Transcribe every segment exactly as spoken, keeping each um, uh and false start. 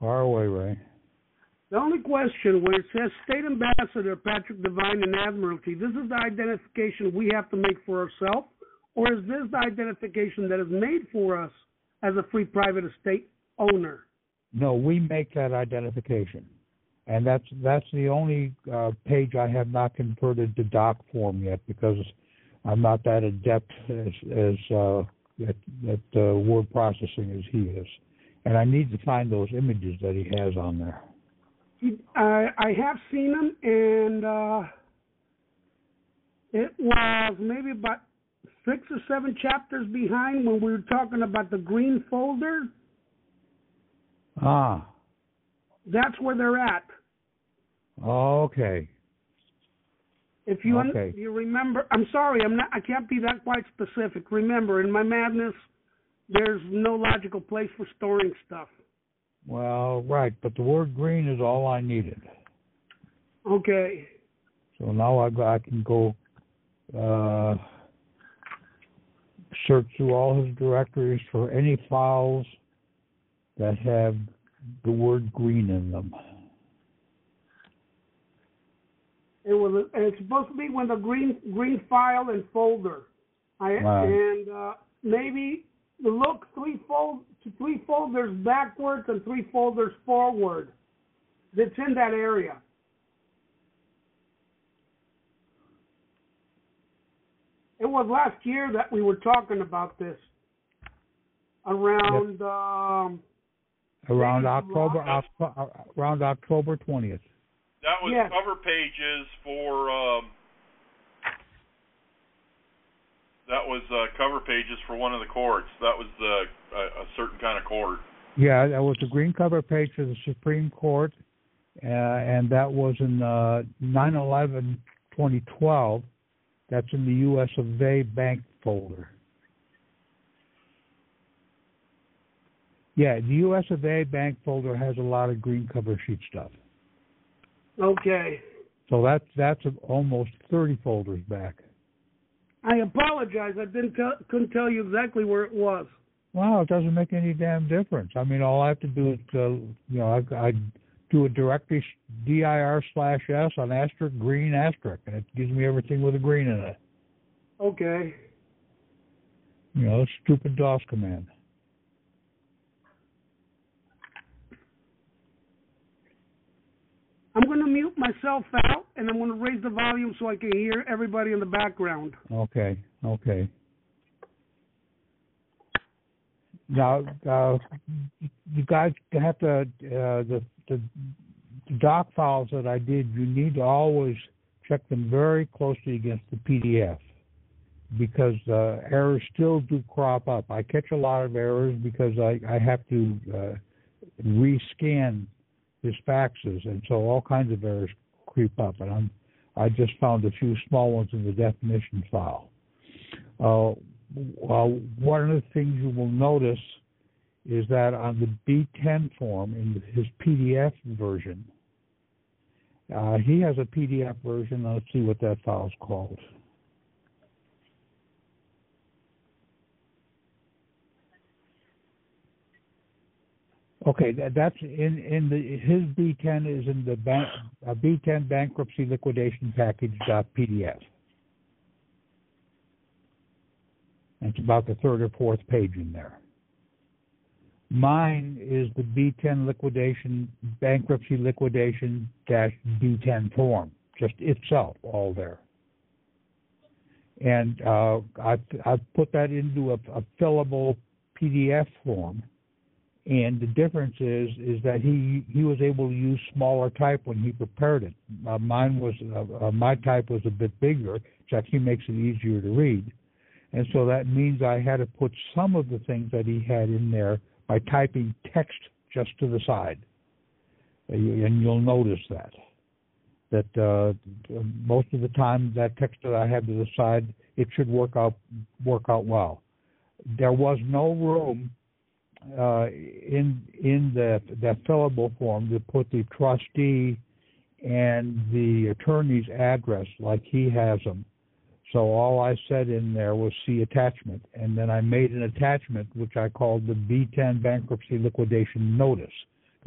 Far away, Ray. The only question, where it says State Ambassador Patrick Devine and Admiralty, this is the identification we have to make for ourselves, or is this the identification that is made for us as a free private estate owner? No, we make that identification. And that's that's the only uh, page I have not converted to doc form yet, because I'm not that adept as, as uh, at, at uh, word processing as he is. And I need to find those images that he has on there. I, I have seen them, and uh, it was maybe about six or seven chapters behind when we were talking about the green folder. Ah. That's where they're at. Okay. If you okay. un- you remember, I'm sorry, I'm not. I can't be that quite specific. Remember, in my madness, there's no logical place for storing stuff. Well, right, but the word green is all I needed. Okay. So now I, I can go uh, search through all his directories for any files that have the word green in them. It was. It's supposed to be when the green green file and folder. I wow. and uh, maybe look three fold three folders backwards and three folders forward. It's in that area. It was last year that we were talking about this. Around. Yep. Um, Around October, October, around October twentieth. That was yes. cover pages for. Um, that was uh, cover pages for one of the courts. That was the uh, a certain kind of court. Yeah, that was the green cover page for the Supreme Court, uh, and that was in uh, nine eleven twenty twelve. That's in the U S of A Bank folder. Yeah, the U S of A Bank folder has a lot of green cover sheet stuff. Okay. So that's that's almost thirty folders back. I apologize. I didn't tell, couldn't tell you exactly where it was. Wow, it doesn't make any damn difference. I mean, all I have to do is, uh, you know, I, I do a directory dir slash s on asterisk green asterisk, and it gives me everything with a green in it. Okay. You know, stupid DOS command. I'm going to mute myself out, and I'm going to raise the volume so I can hear everybody in the background. Okay, okay. Now, uh, you guys have to, uh, the, the doc files that I did, you need to always check them very closely against the P D F, because uh, errors still do crop up. I catch a lot of errors because I, I have to uh, rescan his faxes, and so all kinds of errors creep up, and I'm, I just found a few small ones in the definition file. Uh, uh, one of the things you will notice is that on the B ten form, in his P D F version, uh, he has a P D F version. Let's see what that file's called. Okay, that's in, in the his B ten is in the bank, uh, B ten bankruptcy liquidation package dot P D F. It's about the third or fourth page in there. Mine is the B ten liquidation bankruptcy liquidation dash B ten form, just itself, all there. And uh, I I put that into a, a fillable P D F form. And the difference is is that he, he was able to use smaller type when he prepared it. Uh, mine was uh, uh, my type was a bit bigger, which actually makes it easier to read. And so that means I had to put some of the things that he had in there by typing text just to the side. And you'll notice that that uh, most of the time that text that I had to the side, it should work out work out well. There was no room Uh, in in that that fillable form to put the trustee and the attorney's address like he has them. So all I said in there was see attachment, and then I made an attachment which I called the B ten bankruptcy liquidation notice,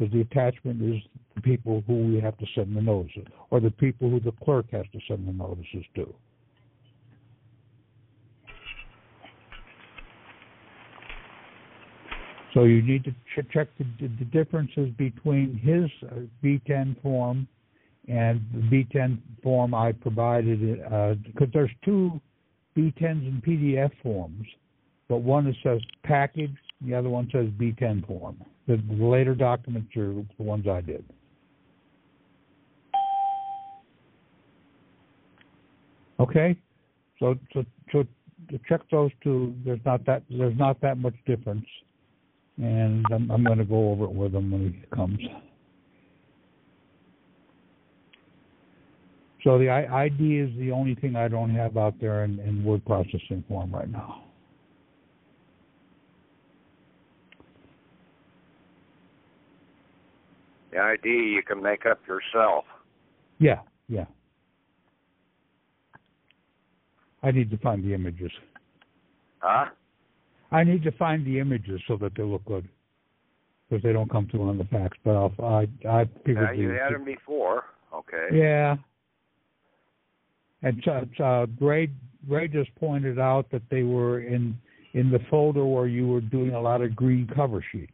Because the attachment is the people who we have to send the notices, or the people who the clerk has to send the notices to. So you need to ch- check the, the differences between his B ten form and the B ten form I provided, uh, because there's two B tens in P D F forms, but one that says package, the other one says B ten form. The, the later documents are the ones I did. Okay, so so, so to check those two. There's not that there's not that much difference. And I'm, I'm going to go over it with him when he comes. So the I D is the only thing I don't have out there in, in word processing form right now. The I D you can make up yourself. Yeah, yeah. I need to find the images. Huh? I need to find the images so that they look good, because they don't come through on the fax. But I'll, I, I figured. Yeah, you had them before, okay? Yeah. And uh, Gray, Gray just pointed out that they were in in the folder where you were doing a lot of green cover sheets,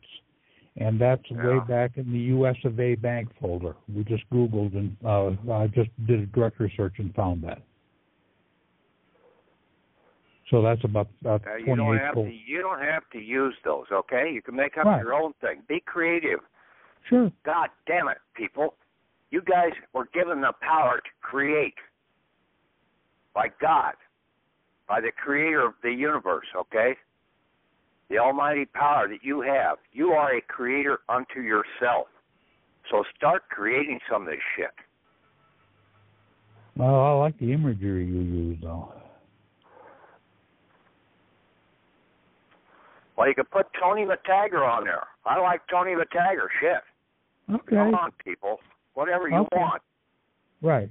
and that's yeah. way back in the U S of A Bank folder. We just Googled and uh, I just did a directory search and found that. So that's about, about uh, you don't have to, you don't have to use those, okay? You can make up right. your own thing. Be creative. Sure. God damn it, people. You guys were given the power to create by God, by the creator of the universe, okay? The almighty power that you have. You are a creator unto yourself. So start creating some of this shit. Well, I like the imagery you use, though. Well, you could put Tony Vitager on there. I like Tony Vitager. Shit. Okay. Come on, people. Whatever you okay. want. Right.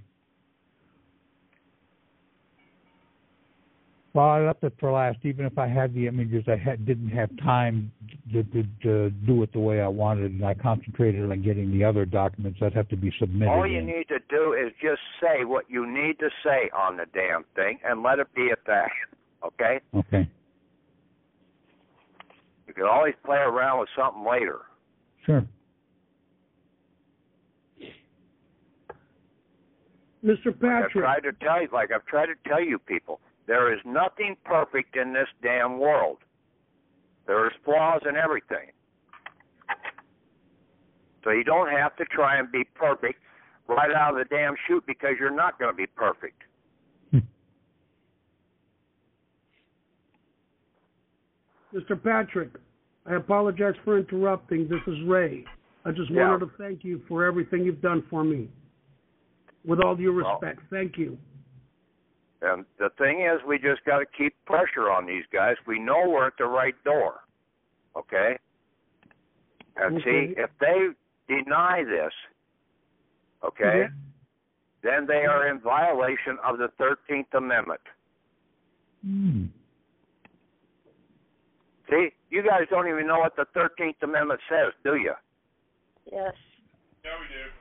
Well, I left it for last. Even if I had the images, I had, didn't have time to, to, to do it the way I wanted, and I concentrated on getting the other documents that have to be submitted. All you in. need to do is just say what you need to say on the damn thing, and let it be at that. Okay? Okay. You can always play around with something later. Sure. Mister Patrick. Like I've tried to tell you, like I've tried to tell you people, there is nothing perfect in this damn world. There is flaws in everything. So you don't have to try and be perfect right out of the damn chute, because you're not going to be perfect. Mister Patrick, I apologize for interrupting. This is Ray. I just yeah. wanted to thank you for everything you've done for me. With all due respect, well, thank you. And the thing is, we just got to keep pressure on these guys. We know we're at the right door, okay? And okay. see, if they deny this, okay, mm-hmm. then they are in violation of the thirteenth Amendment. Mm. See, you guys don't even know what the thirteenth Amendment says, do you? Yes. Yeah, we do.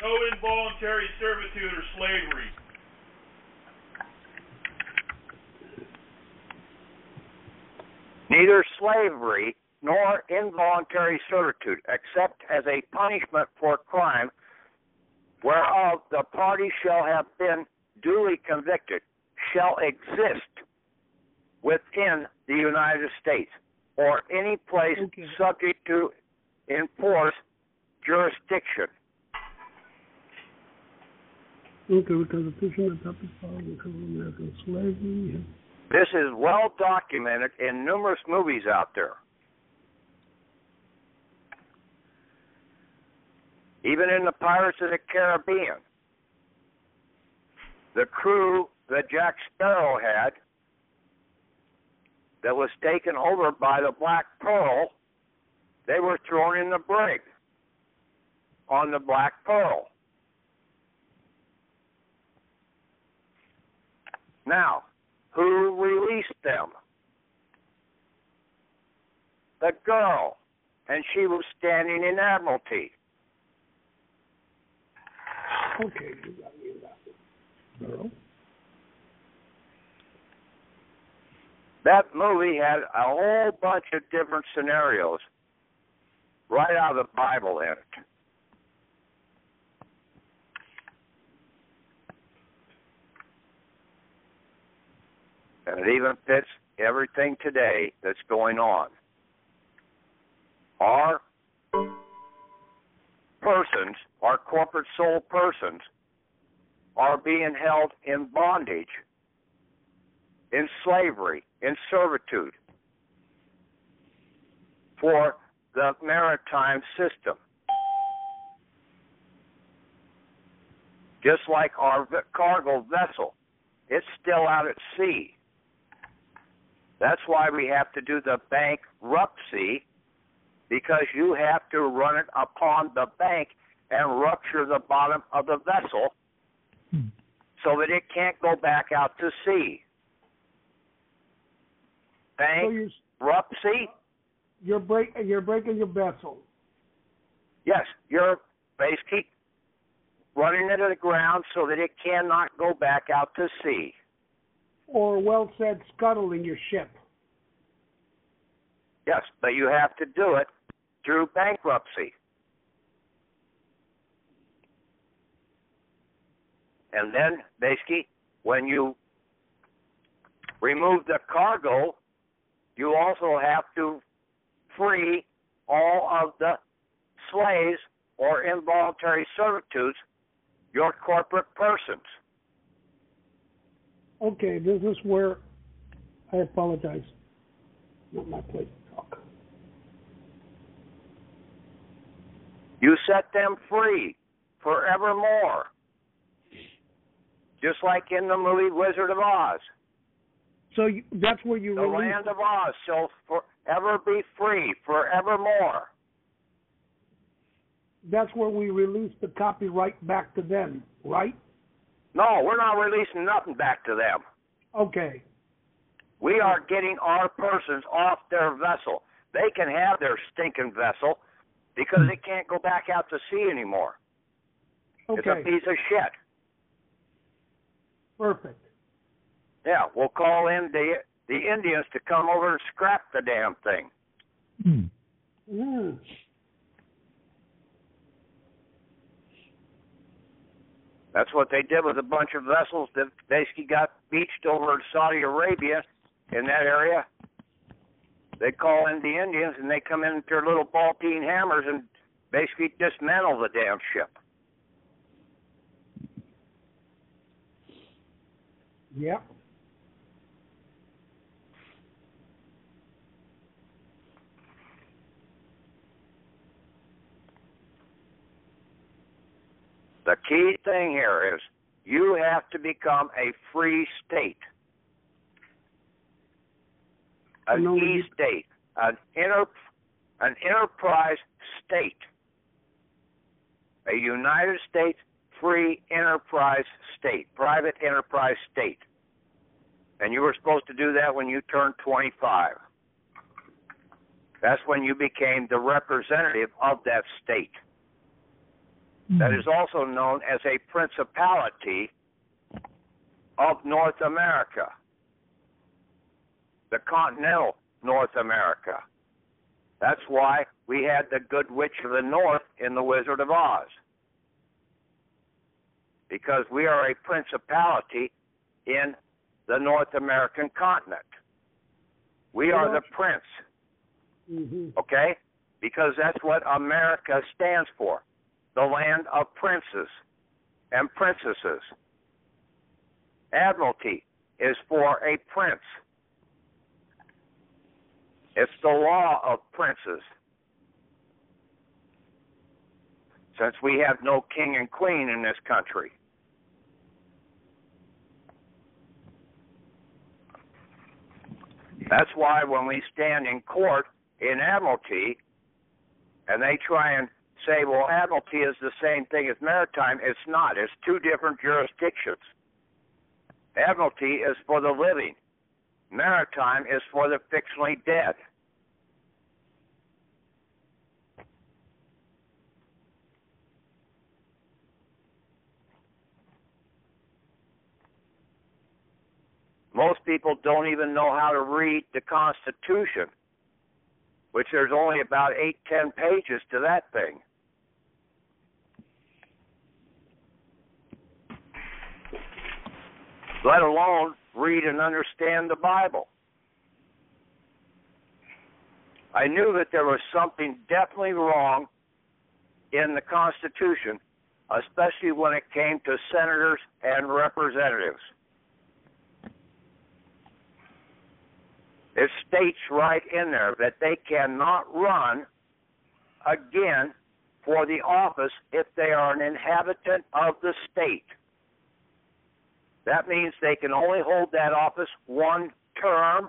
No involuntary servitude or slavery. Neither slavery nor involuntary servitude, except as a punishment for crime, whereof the party shall have been duly convicted, shall exist within the United States or any place okay. subject to enforced jurisdiction. Okay, because the Constitution of American slavery. This is well documented in numerous movies out there. Even in the Pirates of the Caribbean. The crew that Jack Sparrow had, that was taken over by the Black Pearl, they were thrown in the brig on the Black Pearl. Now, who released them? the girl, and she was standing in Admiralty. Okay, you got you got girl. That movie had a whole bunch of different scenarios right out of the Bible in it. And it even fits everything today that's going on. Our persons, our corporate soul persons, are being held in bondage, in slavery, in servitude for the maritime system. Just like our cargo vessel, it's still out at sea. That's why we have to do the bankruptcy, because you have to run it upon the bank and rupture the bottom of the vessel hmm. so that it can't go back out to sea. Bankruptcy? You're, break, you're breaking your vessel. Yes, you're basically running it to the ground so that it cannot go back out to sea. Or, well said, scuttling your ship. Yes, but you have to do it through bankruptcy. And then, basically, when you remove the cargo, you also have to free all of the slaves or involuntary servitudes, your corporate persons. Okay, this is where I apologize. Not my place to talk. You set them free forevermore. Just like in the movie Wizard of Oz. So you, that's where you... The release... land of Oz shall forever be free, forevermore. That's where we release the copyright back to them, right? No, we're not releasing nothing back to them. Okay. We are getting our persons off their vessel. They can have their stinking vessel because it can't go back out to sea anymore. Okay. It's a piece of shit. Perfect. Yeah, we'll call in the the Indians to come over and scrap the damn thing. Mm. Mm. That's what they did with a bunch of vessels that basically got beached over in Saudi Arabia in that area. They call in the Indians, and they come in with their little ball-peen hammers and basically dismantle the damn ship. Yep. The key thing here is you have to become a free state, an E state, an inter, an enterprise state, a United States free enterprise state, private enterprise state. And you were supposed to do that when you turned twenty-five. That's when you became the representative of that state. That is also known as a principality of North America, the continental North America. That's why we had the Good Witch of the North in the Wizard of Oz, because we are a principality in the North American continent. We are the prince, mm-hmm. okay? Because that's what America stands for. The land of princes and princesses. Admiralty is for a prince. It's the law of princes. Since we have no king and queen in this country. That's why when we stand in court in Admiralty and they try and say, well, Admiralty is the same thing as maritime. It's not. It's two different jurisdictions. Admiralty is for the living. Maritime is for the fictionally dead. Most people don't even know how to read the Constitution, which there's only about eight, ten pages to that thing. Let alone read and understand the Bible. I knew that there was something definitely wrong in the Constitution, especially when it came to senators and representatives. It states right in there that they cannot run again for the office if they are an inhabitant of the state. That means they can only hold that office one term,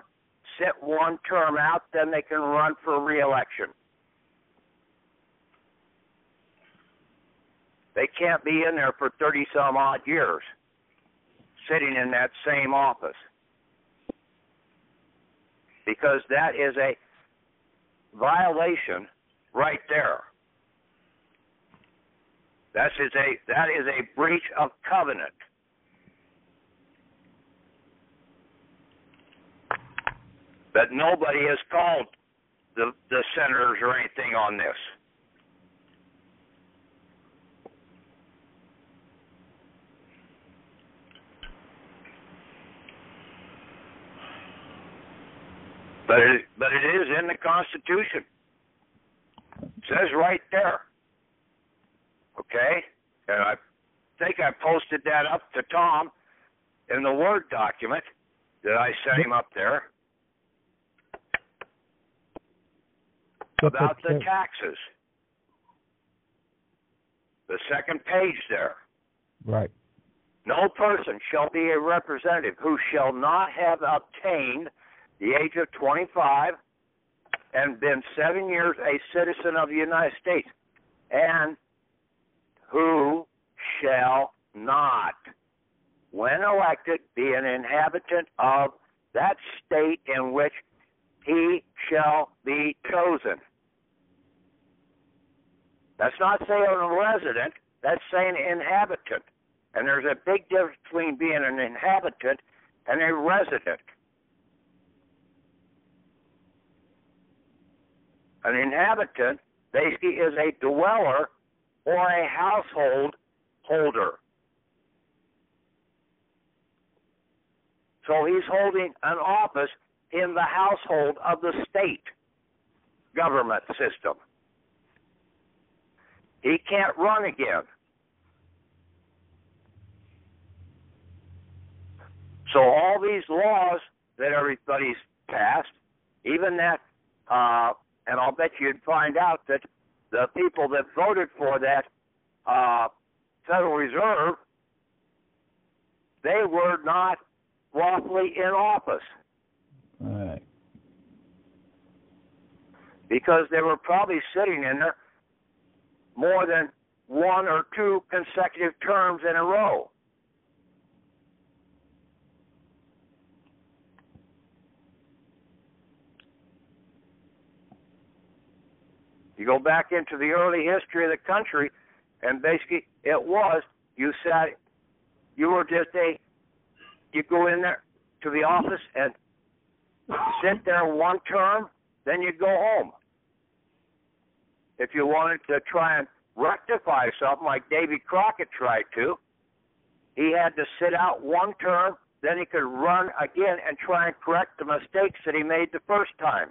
sit one term out, then they can run for re-election. They can't be in there for thirty-some-odd years, sitting in that same office, because that is a violation right there. That is a, that is a breach of covenant. That nobody has called the, the senators or anything on this. But it, but it is in the Constitution. It says right there. Okay? And I think I posted that up to Tom in the Word document that I sent him up there about the taxes. The second page there. Right. No person shall be a representative who shall not have obtained the age of twenty-five, and been seven years a citizen of the United States, and who shall not, when elected, be an inhabitant of that state in which he shall be chosen. That's not saying a resident, that's saying inhabitant. And there's a big difference between being an inhabitant and a resident. An inhabitant basically is a dweller or a household holder. So he's holding an office in the household of the state government system. He can't run again. So all these laws that everybody's passed, even that... Uh, And I'll bet you'd find out that the people that voted for that uh, Federal Reserve, they were not lawfully in office. All right. Because they were probably sitting in there more than one or two consecutive terms in a row. You go back into the early history of the country, and basically it was, you sat, you were just a, you go in there to the office and sit there one term, then you'd go home. If you wanted to try and rectify something like Davy Crockett tried to, he had to sit out one term, then he could run again and try and correct the mistakes that he made the first time.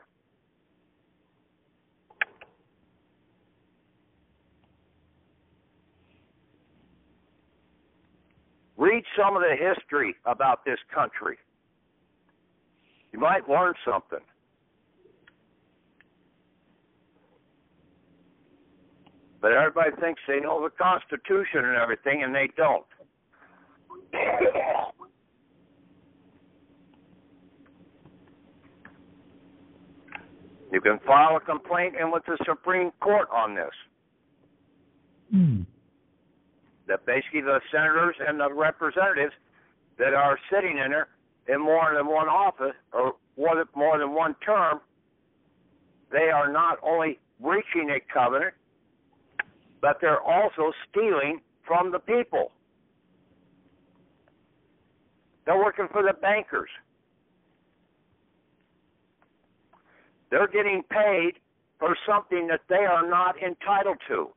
Read some of the history about this country. You might learn something. But everybody thinks they know the Constitution and everything, and they don't. You can file a complaint in with the Supreme Court on this. Hmm. That basically the senators and the representatives that are sitting in there in more than one office or more than one term, they are not only breaching a covenant, but they're also stealing from the people. They're working for the bankers. They're getting paid for something that they are not entitled to.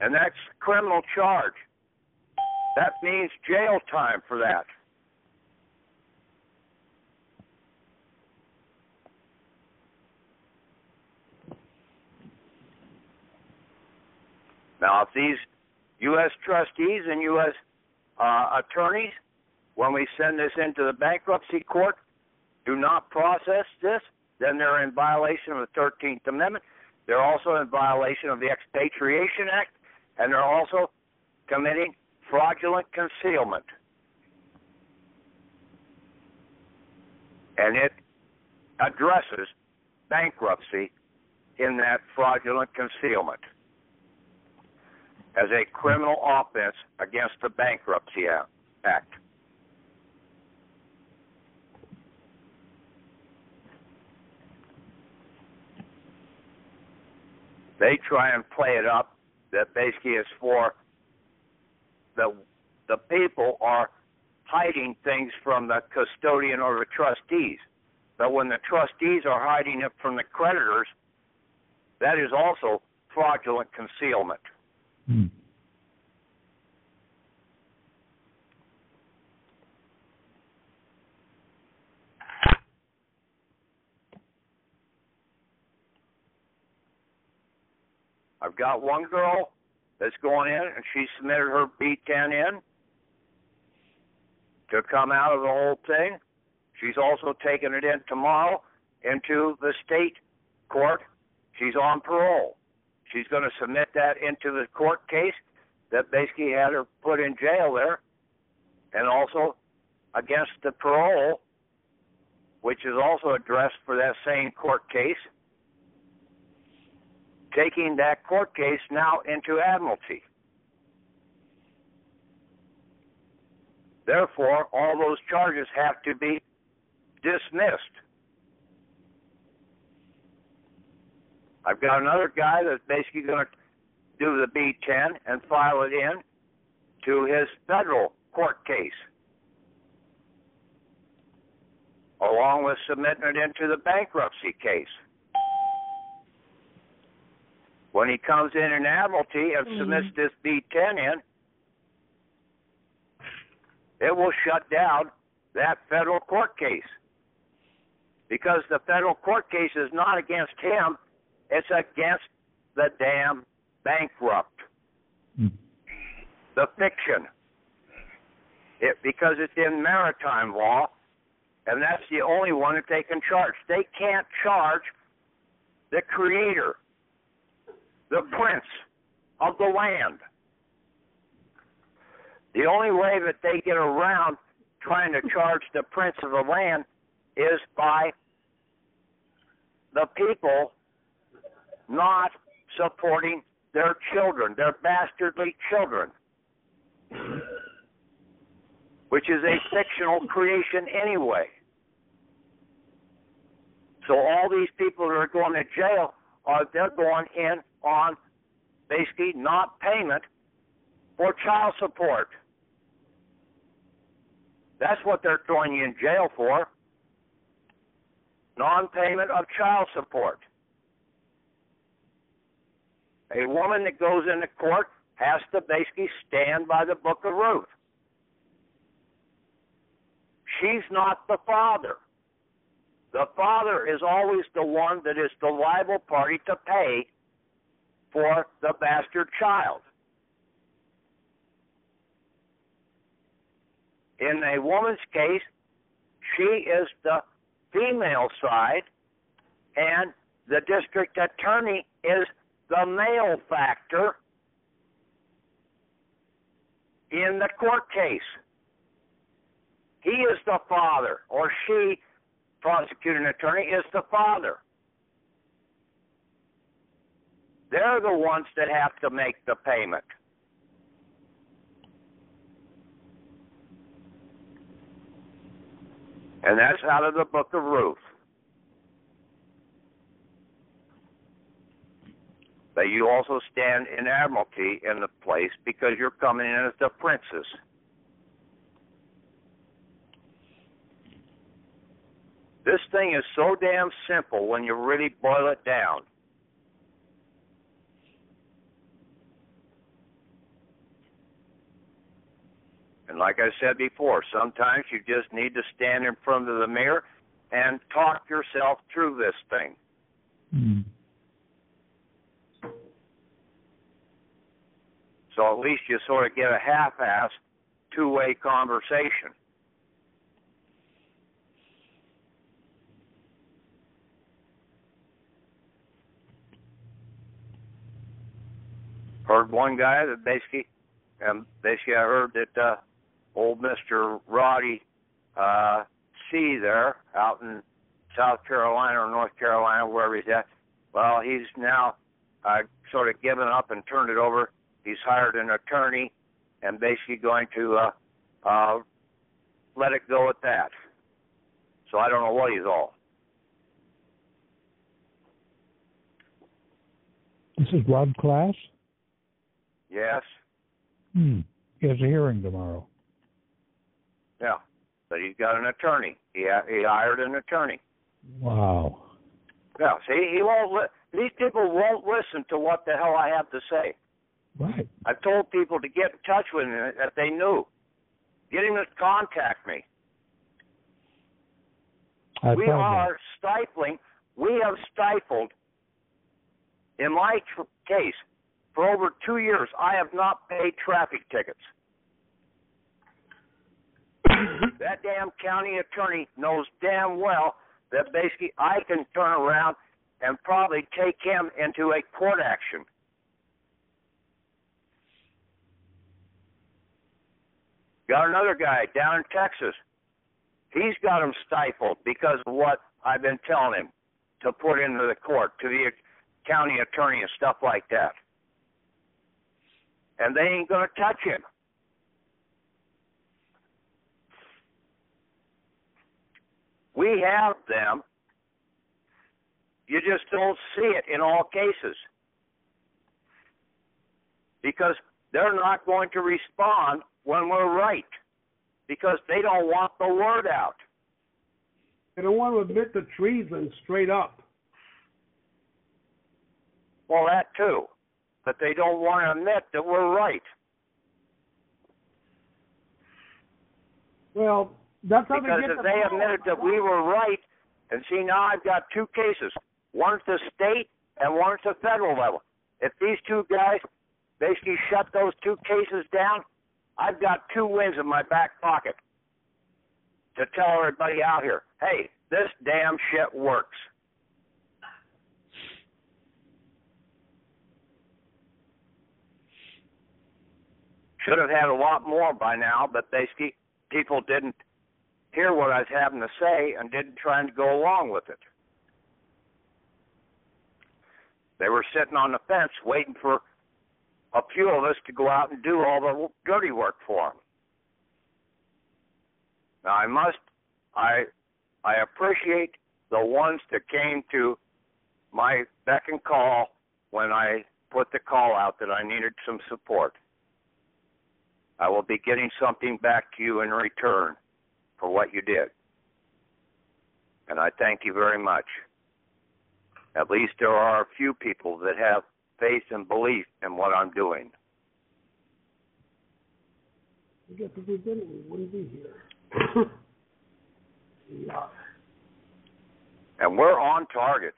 And that's a criminal charge. That means jail time for that. Now, if these U S trustees and U S uh, attorneys, when we send this into the bankruptcy court, do not process this, then they're in violation of the thirteenth Amendment. They're also in violation of the Expatriation Act, and they're also committing fraudulent concealment. And it addresses bankruptcy in that fraudulent concealment as a criminal offense against the Bankruptcy Act. They try and play it up that basically it's for the the people are hiding things from the custodian or the trustees. But when the trustees are hiding it from the creditors, that is also fraudulent concealment. Hmm. I've got one girl that's going in, and she submitted her B ten in to come out of the whole thing. She's also taking it in tomorrow into the state court. She's on parole. She's going to submit that into the court case that basically had her put in jail there, and also against the parole, which is also addressed for that same court case, taking that court case now into admiralty. Therefore, all those charges have to be dismissed. I've got another guy that's basically going to do the B ten and file it in to his federal court case, along with submitting it into the bankruptcy case. When he comes in in admiralty and mm-hmm. submits this B ten in, it will shut down that federal court case, because the federal court case is not against him. It's against the damn bankrupt, mm. the fiction, it, because it's in maritime law, and that's the only one that they can charge. They can't charge the creator, the prince of the land. The only way that they get around trying to charge the prince of the land is by the people not supporting their children, their bastardly children, which is a fictional creation anyway. So all these people that are going to jail, are they're going in on basically not payment for child support. That's what they're throwing you in jail for, non-payment of child support. A woman that goes into court has to basically stand by the Book of Ruth. She's not the father. The father is always the one that is the liable party to pay for the bastard child. In a woman's case, she is the female side, and the district attorney is the male factor in the court case. He is the father, or she, prosecuting attorney, is the father. They're the ones that have to make the payment. And that's out of the Book of Ruth. But you also stand in admiralty in the place because you're coming in as the princess. This thing is so damn simple when you really boil it down. And like I said before, sometimes you just need to stand in front of the mirror and talk yourself through this thing. Mm. So at least you sort of get a half-assed two-way conversation. Heard one guy that basically, and basically I heard that uh, old Mister Roddy uh, C there out in South Carolina or North Carolina, wherever he's at, well, he's now uh, sort of given up and turned it over. He's hired an attorney and basically going to uh, uh, let it go at that. So I don't know what he's all. This is Rob Class? Yes. Hmm. He has a hearing tomorrow. Yeah, but he's got an attorney. He, ha- he hired an attorney. Wow. Yeah, see, he won't li- these people won't listen to what the hell I have to say. Right. I've told people to get in touch with him that they knew. Get him to contact me. I we are that. stifling. We have stifled, in my tr- case, for over two years, I have not paid traffic tickets. That damn county attorney knows damn well that basically I can turn around and probably take him into a court action. Got another guy down in Texas. He's got him stifled because of what I've been telling him to put into the court, to the county attorney and stuff like that. And they ain't going to touch him. We have them. You just don't see it in all cases. Because they're not going to respond when we're right. Because they don't want the word out. They don't want to admit the treason straight up. Well, that too. But they don't want to admit that we're right. Well, that's how they get the... Because if they admitted that we were right, and see, now I've got two cases. One at the state and one at the federal level. If these two guys basically shut those two cases down, I've got two wins in my back pocket to tell everybody out here, hey, this damn shit works. Should have had a lot more by now, but basically people didn't hear what I was having to say and didn't try to go along with it. They were sitting on the fence waiting for a few of us to go out and do all the dirty work for them. Now, I must, I, I appreciate the ones that came to my beck and call when I put the call out that I needed some support. I will be getting something back to you in return for what you did. And I thank you very much. At least there are a few people that have faith and belief in what I'm doing. We got to do better. We wouldn't be here. Yeah. And we're on target.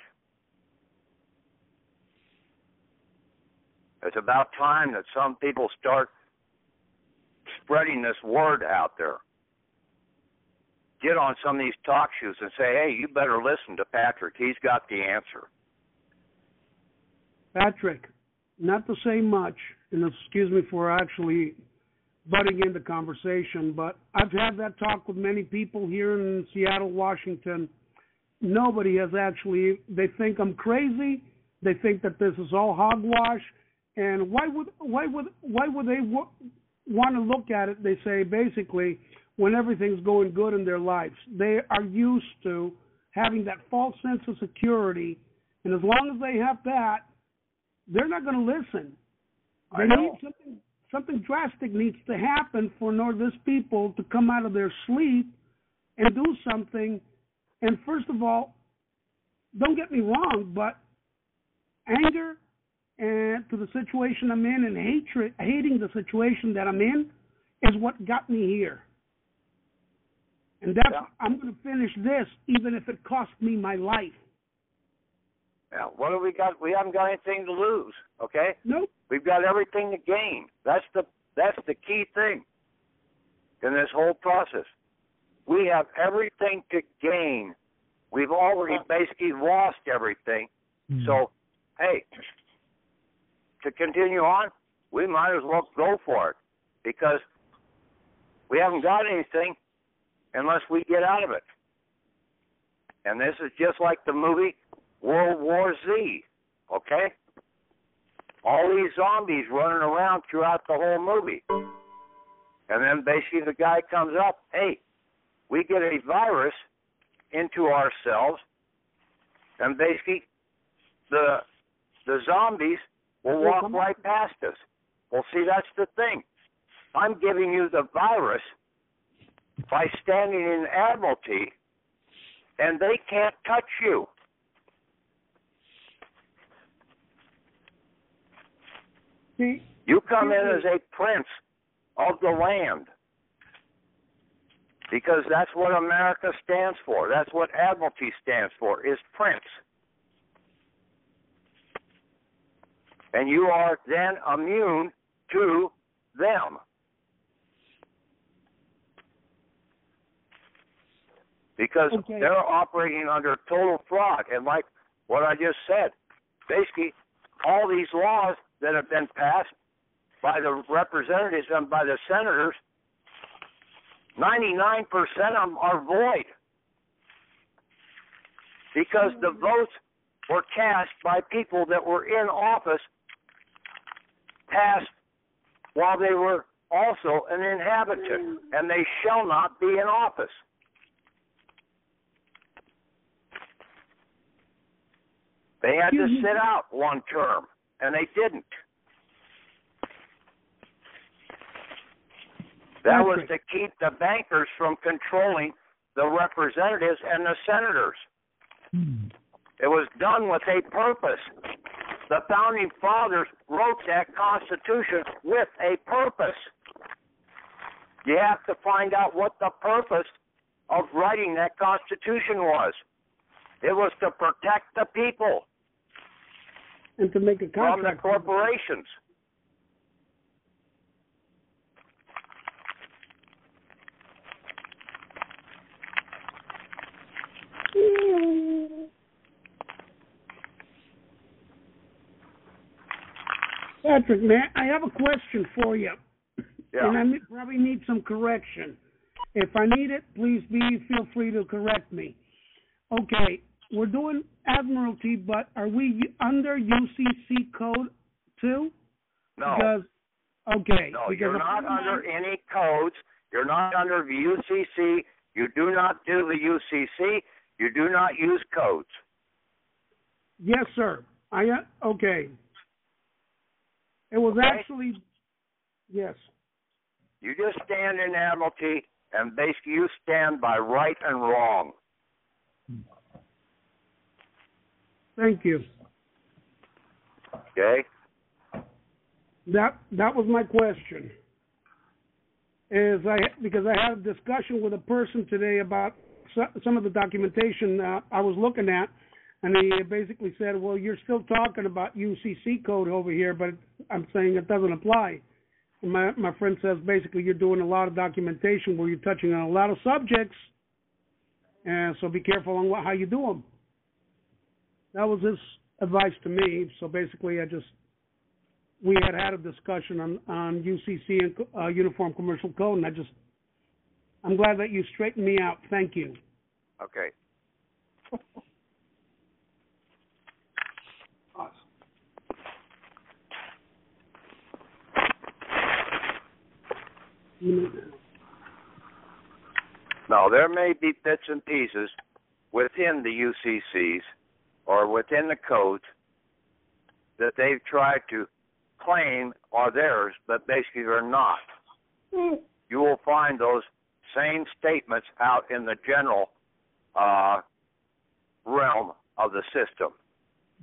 It's about time that some people start spreading this word out there. Get on some of these talk shows and say, hey, you better listen to Patrick. He's got the answer. Patrick, not to say much, and excuse me for actually butting in the conversation, but I've had that talk with many people here in Seattle, Washington. Nobody has actually, they think I'm crazy. They think that this is all hogwash. And why would, why would, why would they work? Want to look at it, they say, basically, when everything's going good in their lives. They are used to having that false sense of security, and as long as they have that, they're not going to listen. They I know. Need something, something drastic needs to happen for Northwest people to come out of their sleep and do something And first of all, don't get me wrong, but anger and to the situation I'm in and hatred, hating the situation that I'm in is what got me here. And that's, yeah. I'm going to finish this even if it costs me my life. Now, what have we got? We haven't got anything to lose, okay? Nope. We've got everything to gain. That's the that's the key thing in this whole process. We have everything to gain. We've already basically lost everything. Mm-hmm. So, hey, to continue on, we might as well go for it because we haven't got anything unless we get out of it. And this is just like the movie World War Z, okay? All these zombies running around throughout the whole movie. And then basically the guy comes up, hey, we get a virus into ourselves, and basically the the zombies will walk right past us. Well, see, that's the thing. I'm giving you the virus by standing in Admiralty, and they can't touch you. You come in as a prince of the land because that's what America stands for. That's what Admiralty stands for, is prince. And you are then immune to them. Because okay. They're operating under total fraud. And like what I just said, basically all these laws that have been passed by the representatives and by the senators, ninety-nine percent of them are void because the votes were cast by people that were in office passed while they were also an inhabitant, and they shall not be in office. They had to sit out one term, and they didn't. That was to keep the bankers from controlling the representatives and the senators. Hmm. It was done with a purpose. The Founding Fathers wrote that Constitution with a purpose. You have to find out what the purpose of writing that Constitution was. It was to protect the people and to make a contract from the corporations. Patrick, man, I have a question for you, yeah. and I probably need some correction. If I need it, please be feel free to correct me. Okay, we're doing Admiralty, but are we under U C C code too? No. Because, okay. No, because you're not under I... any codes. You're not under the U C C. You do not do the U C C. You do not use codes. Yes, sir. I uh, okay. It was okay. actually, yes. You just stand in Admiralty, and basically you stand by right and wrong. Thank you. Okay. That that was my question. Is I because I had a discussion with a person today about some of the documentation uh, I was looking at, and he basically said, well, you're still talking about U C C code over here, but I'm saying it doesn't apply. And my, my friend says, basically, you're doing a lot of documentation where you're touching on a lot of subjects, and so be careful on what, how you do them. That was his advice to me. So basically, I just we had had a discussion on, on U C C and uh, Uniform Commercial Code, and I just I'm glad that you straightened me out. Thank you. Okay. Awesome. Now, there may be bits and pieces within the U C Cs or within the codes that they've tried to claim are theirs, but basically they're not. You will find those same statements out in the general uh, realm of the system.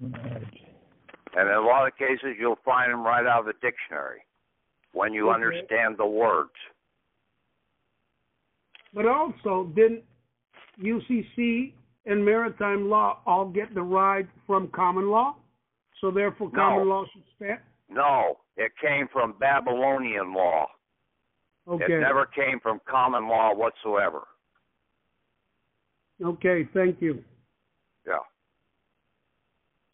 Right. And in a lot of cases, you'll find them right out of the dictionary when you okay. understand the words. But also, didn't U C C and maritime law all get derived from common law? So therefore, common no. law should stand? No, it came from Babylonian law. Okay. It never came from common law whatsoever. Okay, thank you. Yeah.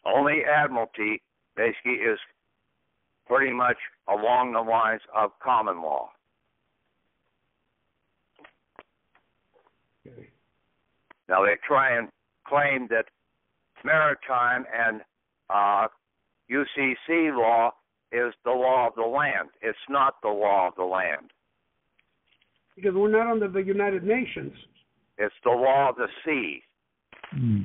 Only admiralty basically is pretty much along the lines of common law. Okay. Now they try and claim that maritime and uh, U C C law is the law of the land. It's not the law of the land. Because we're not under the United Nations. It's the law of the sea. Hmm.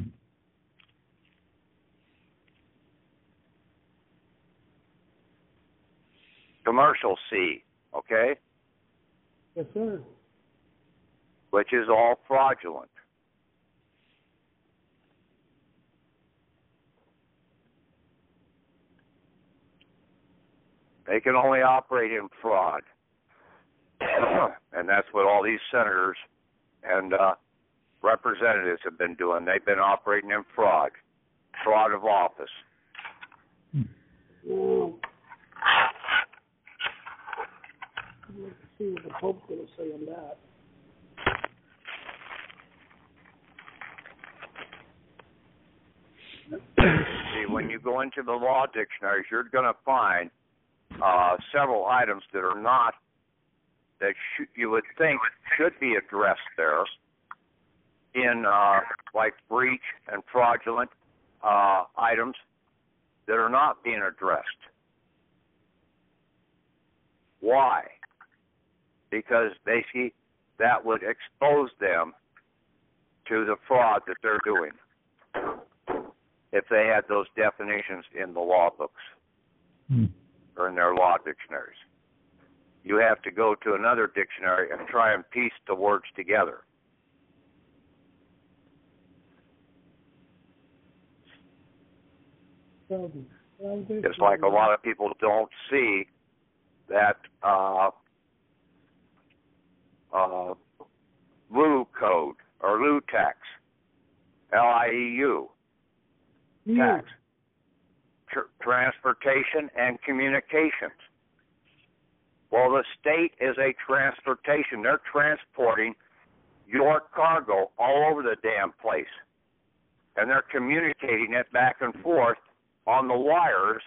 Commercial sea, okay? Yes, sir. Which is all fraudulent. They can only operate in fraud. And that's what all these senators and uh, representatives have been doing. They've been operating in fraud. Fraud of office. Hmm. Well, I'd like to see what the Pope's going to say on that. See, when you go into the law dictionaries, you're going to find uh, several items that are not, that sh- you would think should be addressed there in, uh, like, breach and fraudulent uh, items that are not being addressed. Why? Because basically that would expose them to the fraud that they're doing if they had those definitions in the law books hmm. or in their law dictionaries. You have to go to another dictionary and try and piece the words together. It's like a lot of people don't see that uh, uh, L U code or L U tax, L I E U yeah. tax, tr- transportation and communications. Well, the state is a transportation. They're transporting your cargo all over the damn place, and they're communicating it back and forth on the wires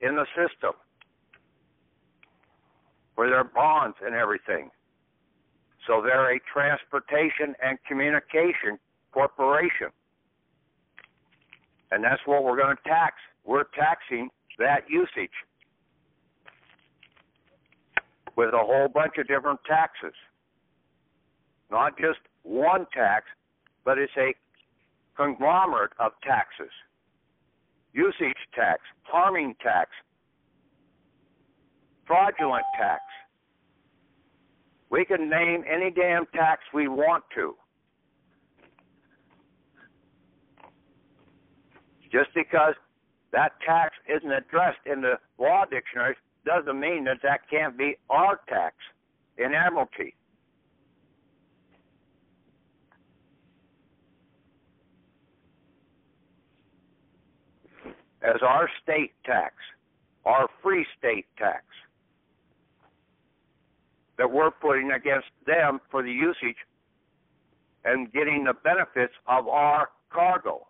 in the system for their bonds and everything. So they're a transportation and communication corporation. And that's what we're going to tax. We're taxing that usage with a whole bunch of different taxes. Not just one tax, but it's a conglomerate of taxes. Usage tax, harming tax, fraudulent tax. We can name any damn tax we want to. Just because that tax isn't addressed in the law dictionaries doesn't mean that that can't be our tax in admiralty. As our state tax, our free state tax that we're putting against them for the usage and getting the benefits of our cargo.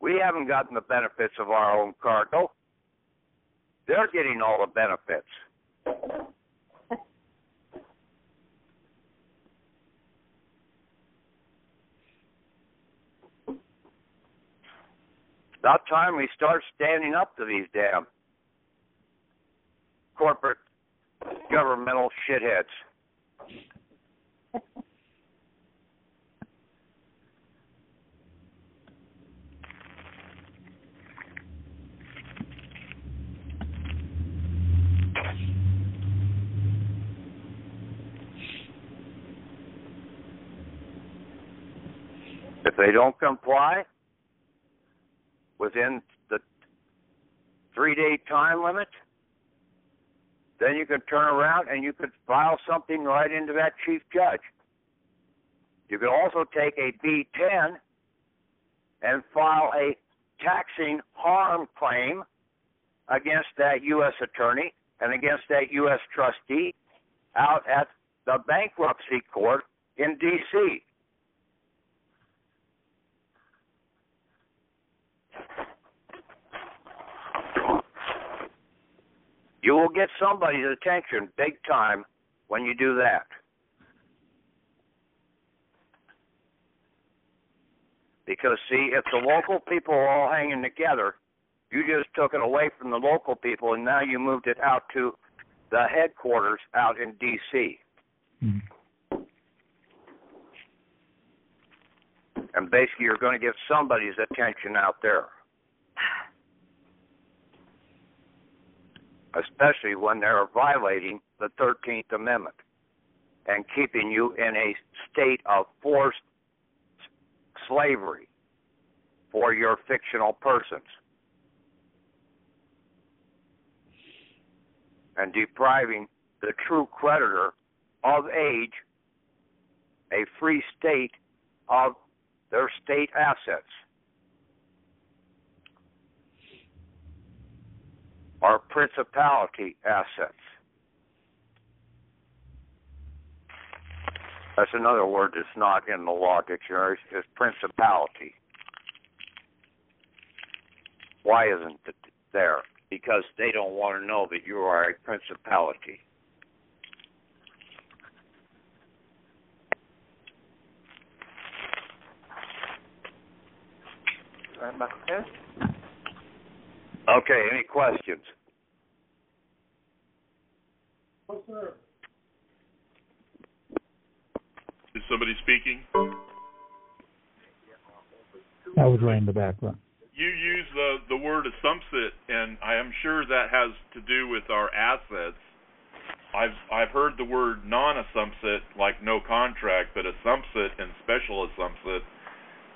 We haven't gotten the benefits of our own cargo. They're getting all the benefits. About time we start standing up to these damn corporate governmental shitheads. If they don't comply within the three-day time limit, then you could turn around and you could file something right into that chief judge. You could also take a B ten and file a taxing harm claim against that U S attorney and against that U S trustee out at the bankruptcy court in D C You will get somebody's attention big time when you do that. Because, see, if the local people are all hanging together, you just took it away from the local people, and now you moved it out to the headquarters out in D C Mm-hmm. And basically you're going to get somebody's attention out there. Especially when they're violating the thirteenth Amendment and keeping you in a state of forced slavery for your fictional persons and depriving the true creditor of age, a free state, of their state assets. Our principality assets. That's another word that's not in the law dictionary, is principality. Why isn't it there? Because they don't want to know that you are a principality. Sorry about that. Okay, any questions? No, sir. Is somebody speaking? That was right in the background. You use the, the word assumpsit, and I am sure that has to do with our assets. I've I've heard the word non-assumpsit, like no contract, but assumpsit and special assumpsit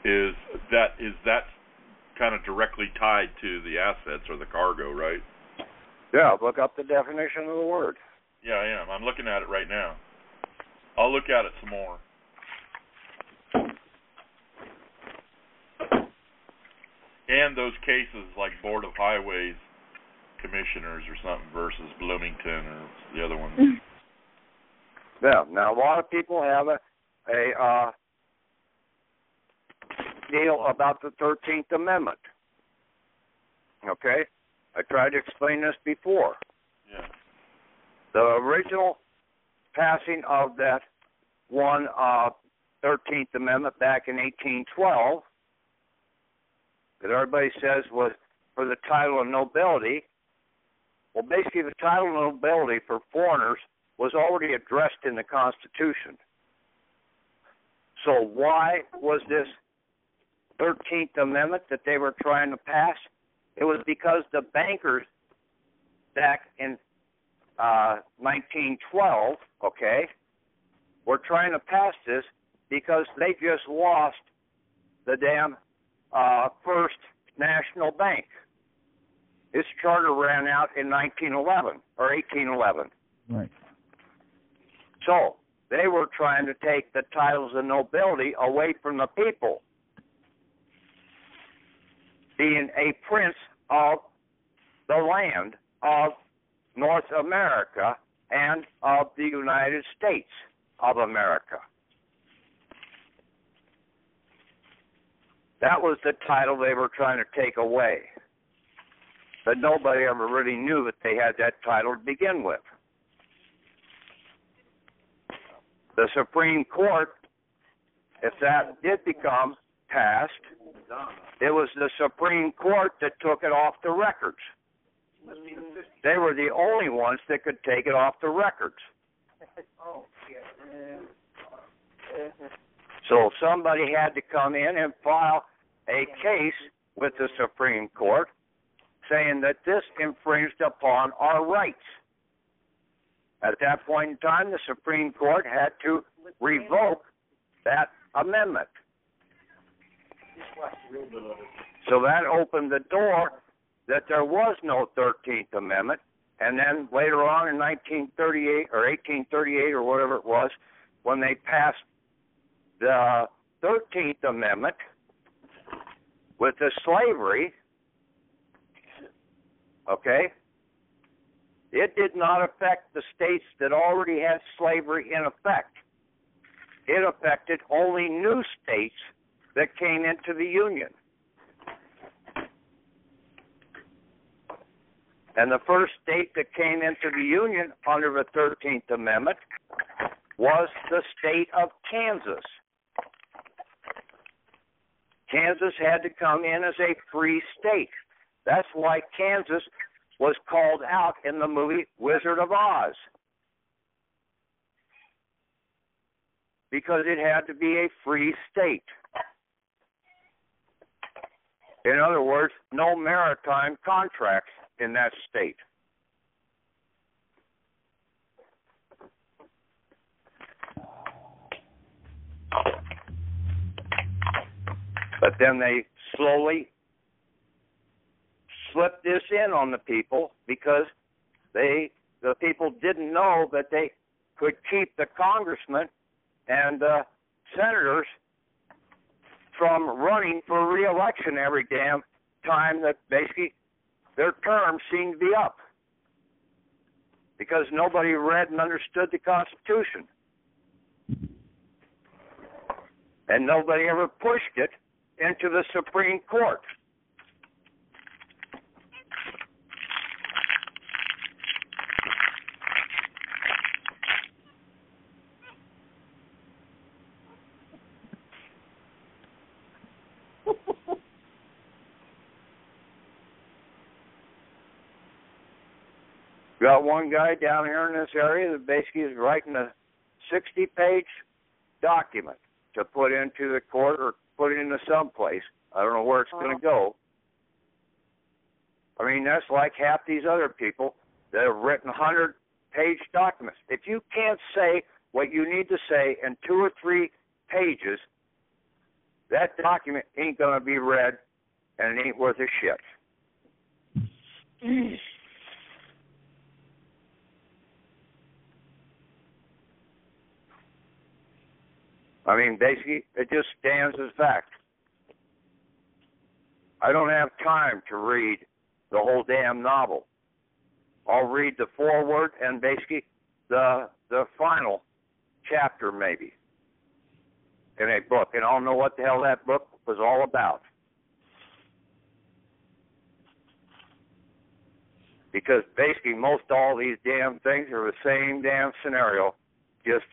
is that is that. kind of directly tied to the assets or the cargo, right? Yeah, look up the definition of the word. Yeah, I am. I'm looking at it right now. I'll look at it some more. And those cases like Board of Highways Commissioners or something versus Bloomington or the other one. Yeah, now a lot of people have a... a uh, deal about the thirteenth Amendment. Okay? I tried to explain this before. Yeah. The original passing of that one uh, thirteenth Amendment back in eighteen twelve, that everybody says was for the title of nobility. Well, basically the title of nobility for foreigners was already addressed in the Constitution. So why was this thirteenth Amendment that they were trying to pass? It was because the bankers back in uh, nineteen twelve, okay, were trying to pass this because they just lost the damn uh, First National Bank. Its charter ran out in nineteen eleven or eighteen eleven. Right. So they were trying to take the titles of nobility away from the people, being a prince of the land of North America and of the United States of America. That was the title they were trying to take away. But nobody ever really knew that they had that title to begin with. The Supreme Court, if that did become passed, it was the Supreme Court that took it off the records. They were the only ones that could take it off the records. So somebody had to come in and file a case with the Supreme Court saying that this infringed upon our rights. At that point in time, the Supreme Court had to revoke that amendment. So that opened the door that there was no thirteenth Amendment. And then later on in nineteen thirty-eight or eighteen thirty-eight or whatever it was, when they passed the thirteenth Amendment with the slavery, okay, it did not affect the states that already had slavery in effect. It affected only new states that came into the Union. And the first state that came into the Union under the thirteenth Amendment was the state of Kansas. Kansas had to come in as a free state. That's why Kansas was called out in the movie Wizard of Oz, because it had to be a free state. In other words, no maritime contracts in that state. But then they slowly slipped this in on the people because they, the people didn't know that they could keep the congressmen and uh, senators from running for re-election every damn time that basically their terms seemed to be up, because nobody read and understood the Constitution. And nobody ever pushed it into the Supreme Court. Got one guy down here in this area that basically is writing a sixty-page document to put into the court or put it into someplace. I don't know where it's going to go. I mean, that's like half these other people that have written one hundred page documents. If you can't say what you need to say in two or three pages, that document ain't going to be read, and it ain't worth a shit. I mean, basically, it just stands as fact. I don't have time to read the whole damn novel. I'll read the foreword and basically the the final chapter, maybe, in a book. And I'll know what the hell that book was all about, because basically most all these damn things are the same damn scenario, just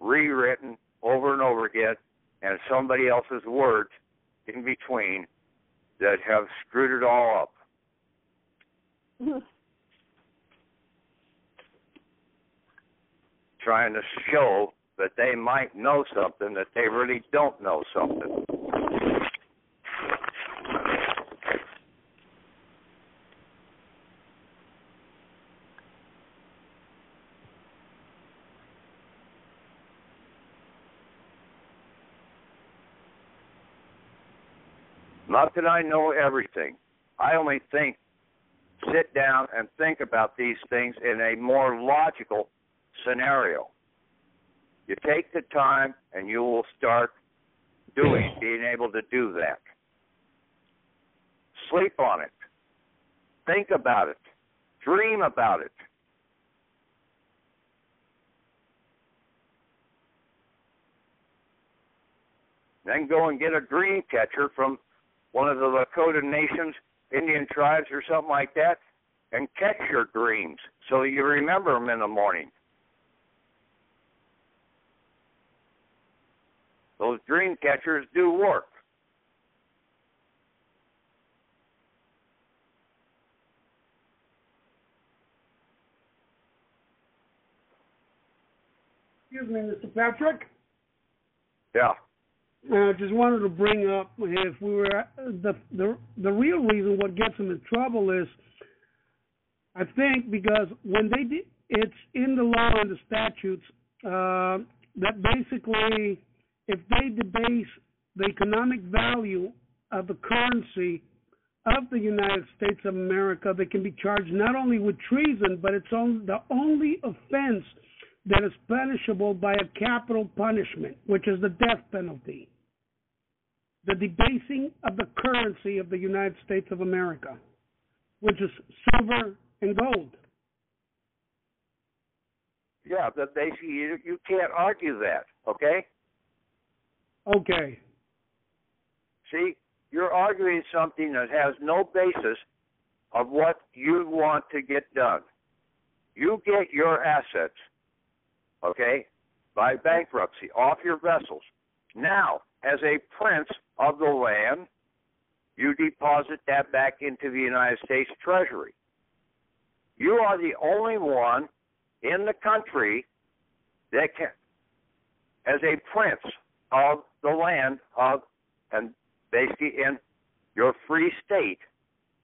rewritten over and over again, and somebody else's words in between that have screwed it all up. Trying to show that they might know something, that they really don't know something. Not that I know everything. I only think, sit down and think about these things in a more logical scenario. You take the time and you will start doing, being able to do that. Sleep on it. Think about it. Dream about it. Then go and get a dream catcher from one of the Lakota nations, Indian tribes or something like that, and catch your dreams so you remember them in the morning. Those dream catchers do work. Excuse me, Mister Patrick? Yeah. Now, I just wanted to bring up if we were the the the real reason what gets them in trouble is, I think, because when they did, it's in the law and the statutes uh, that basically if they debase the economic value of the currency of the United States of America, they can be charged not only with treason, but it's on the only offense that is punishable by a capital punishment, which is the death penalty. The debasing of the currency of the United States of America, which is silver and gold. Yeah, but they, you, you can't argue that, okay? Okay. See, you're arguing something that has no basis of what you want to get done. You get your assets, okay, by bankruptcy, off your vessels. Now, as a prince of the land, you deposit that back into the United States Treasury. You are the only one in the country that can, as a prince of the land of, and basically in your free state,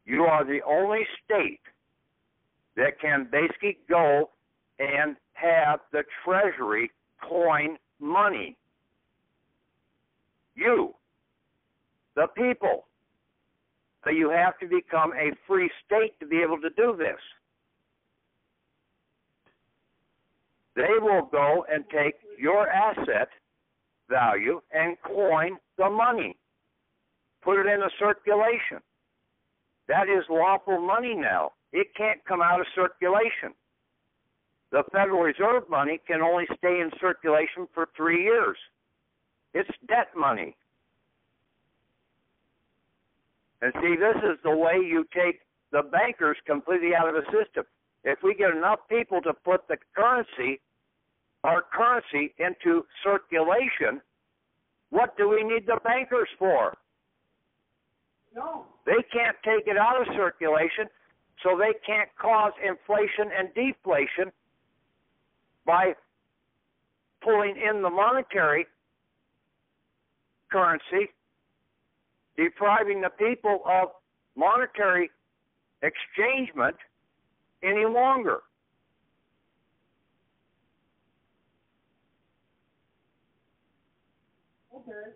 you are the only state that can basically go and have the Treasury coin money. You, the people. So you have to become a free state to be able to do this. They will go and take your asset value and coin the money, put it into circulation. That is lawful money now. It can't come out of circulation. The Federal Reserve money can only stay in circulation for three years. It's debt money. And see, this is the way you take the bankers completely out of the system. If we get enough people to put the currency, our currency, into circulation, what do we need the bankers for? No. They can't take it out of circulation, so they can't cause inflation and deflation by pulling in the monetary currency, depriving the people of monetary exchangement any longer. Okay.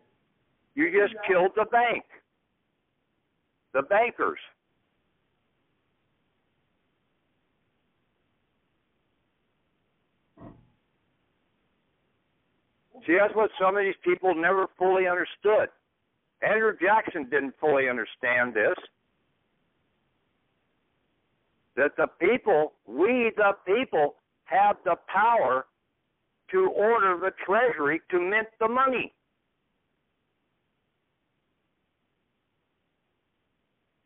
You just yeah. killed the bank, the bankers. See, that's what some of these people never fully understood. Andrew Jackson didn't fully understand this. That the people, we the people, have the power to order the Treasury to mint the money.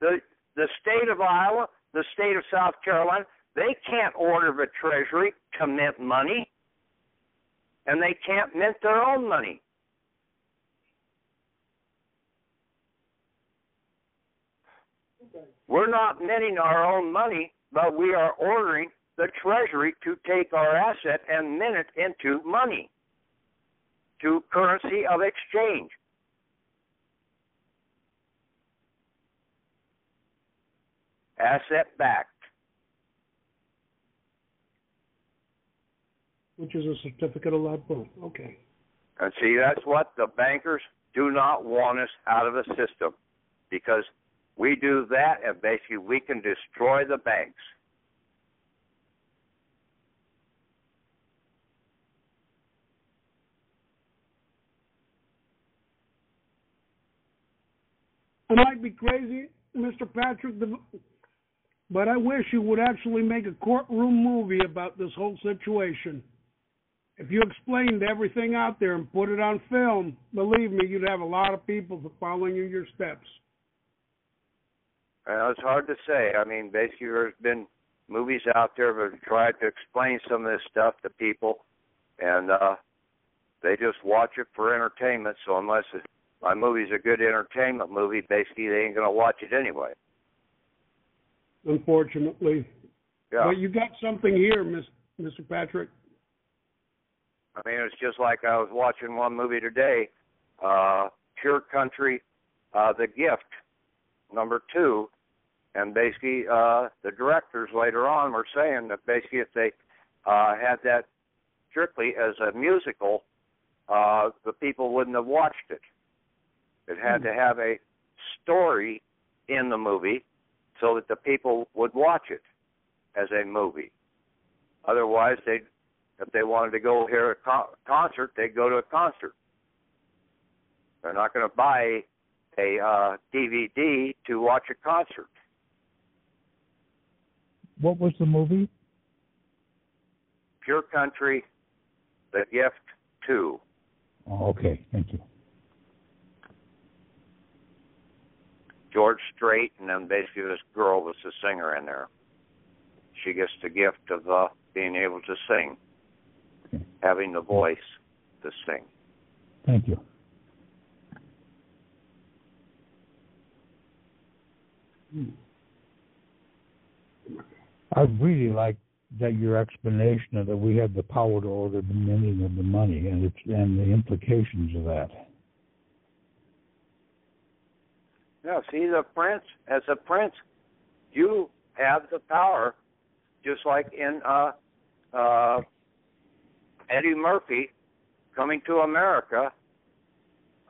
The, the state of Iowa, the state of South Carolina, they can't order the Treasury to mint money. And they can't mint their own money. Okay. We're not minting our own money, but we are ordering the Treasury to take our asset and mint it into money, to currency of exchange. Asset-backed. Which is a certificate of liability. Okay. And see, that's what the bankers do not want us out of the system, because we do that and basically we can destroy the banks. I might be crazy, Mister Patrick, but I wish you would actually make a courtroom movie about this whole situation. If you explained everything out there and put it on film, believe me, you'd have a lot of people following you your steps. Well, it's hard to say. I mean, basically there's been movies out there that have tried to explain some of this stuff to people, and uh, they just watch it for entertainment, so unless it, my movie's a good entertainment movie, basically they ain't going to watch it anyway. Unfortunately. Yeah. But you got something here, Mister Patrick. I mean, it's just like I was watching one movie today, uh, Pure Country, uh, The Gift, number two, and basically uh, the directors later on were saying that basically if they uh, had that strictly as a musical, uh, the people wouldn't have watched it. It had mm-hmm. to have a story in the movie so that the people would watch it as a movie. Otherwise, they, if they wanted to go hear a con- concert, they'd go to a concert. They're not going to buy a uh, D V D to watch a concert. What was the movie? Pure Country, The Gift two. Oh, okay, thank you. George Strait, and then basically this girl was the singer in there. She gets the gift of uh, being able to sing, okay. Having the voice to sing. Thank you. I really like that your explanation of that we have the power to order the meaning of the money and it's, and the implications of that. No, see, the prince, as a prince, you have the power, just like in uh, uh, Eddie Murphy, Coming to America,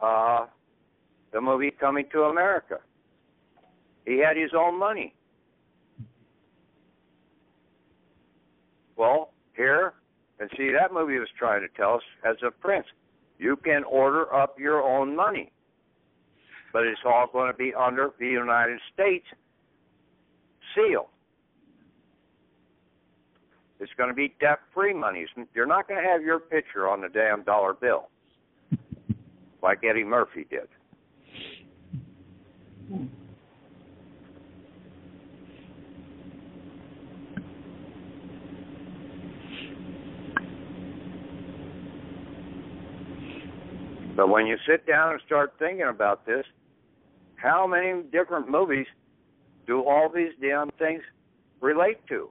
uh, the movie Coming to America. He had his own money. Well, here, and see, that movie was trying to tell us, as a prince, you can order up your own money. But it's all going to be under the United States seal. It's going to be debt-free monies. You're not going to have your picture on the damn dollar bill, like Eddie Murphy did. Hmm. But when you sit down and start thinking about this, how many different movies do all these damn things relate to?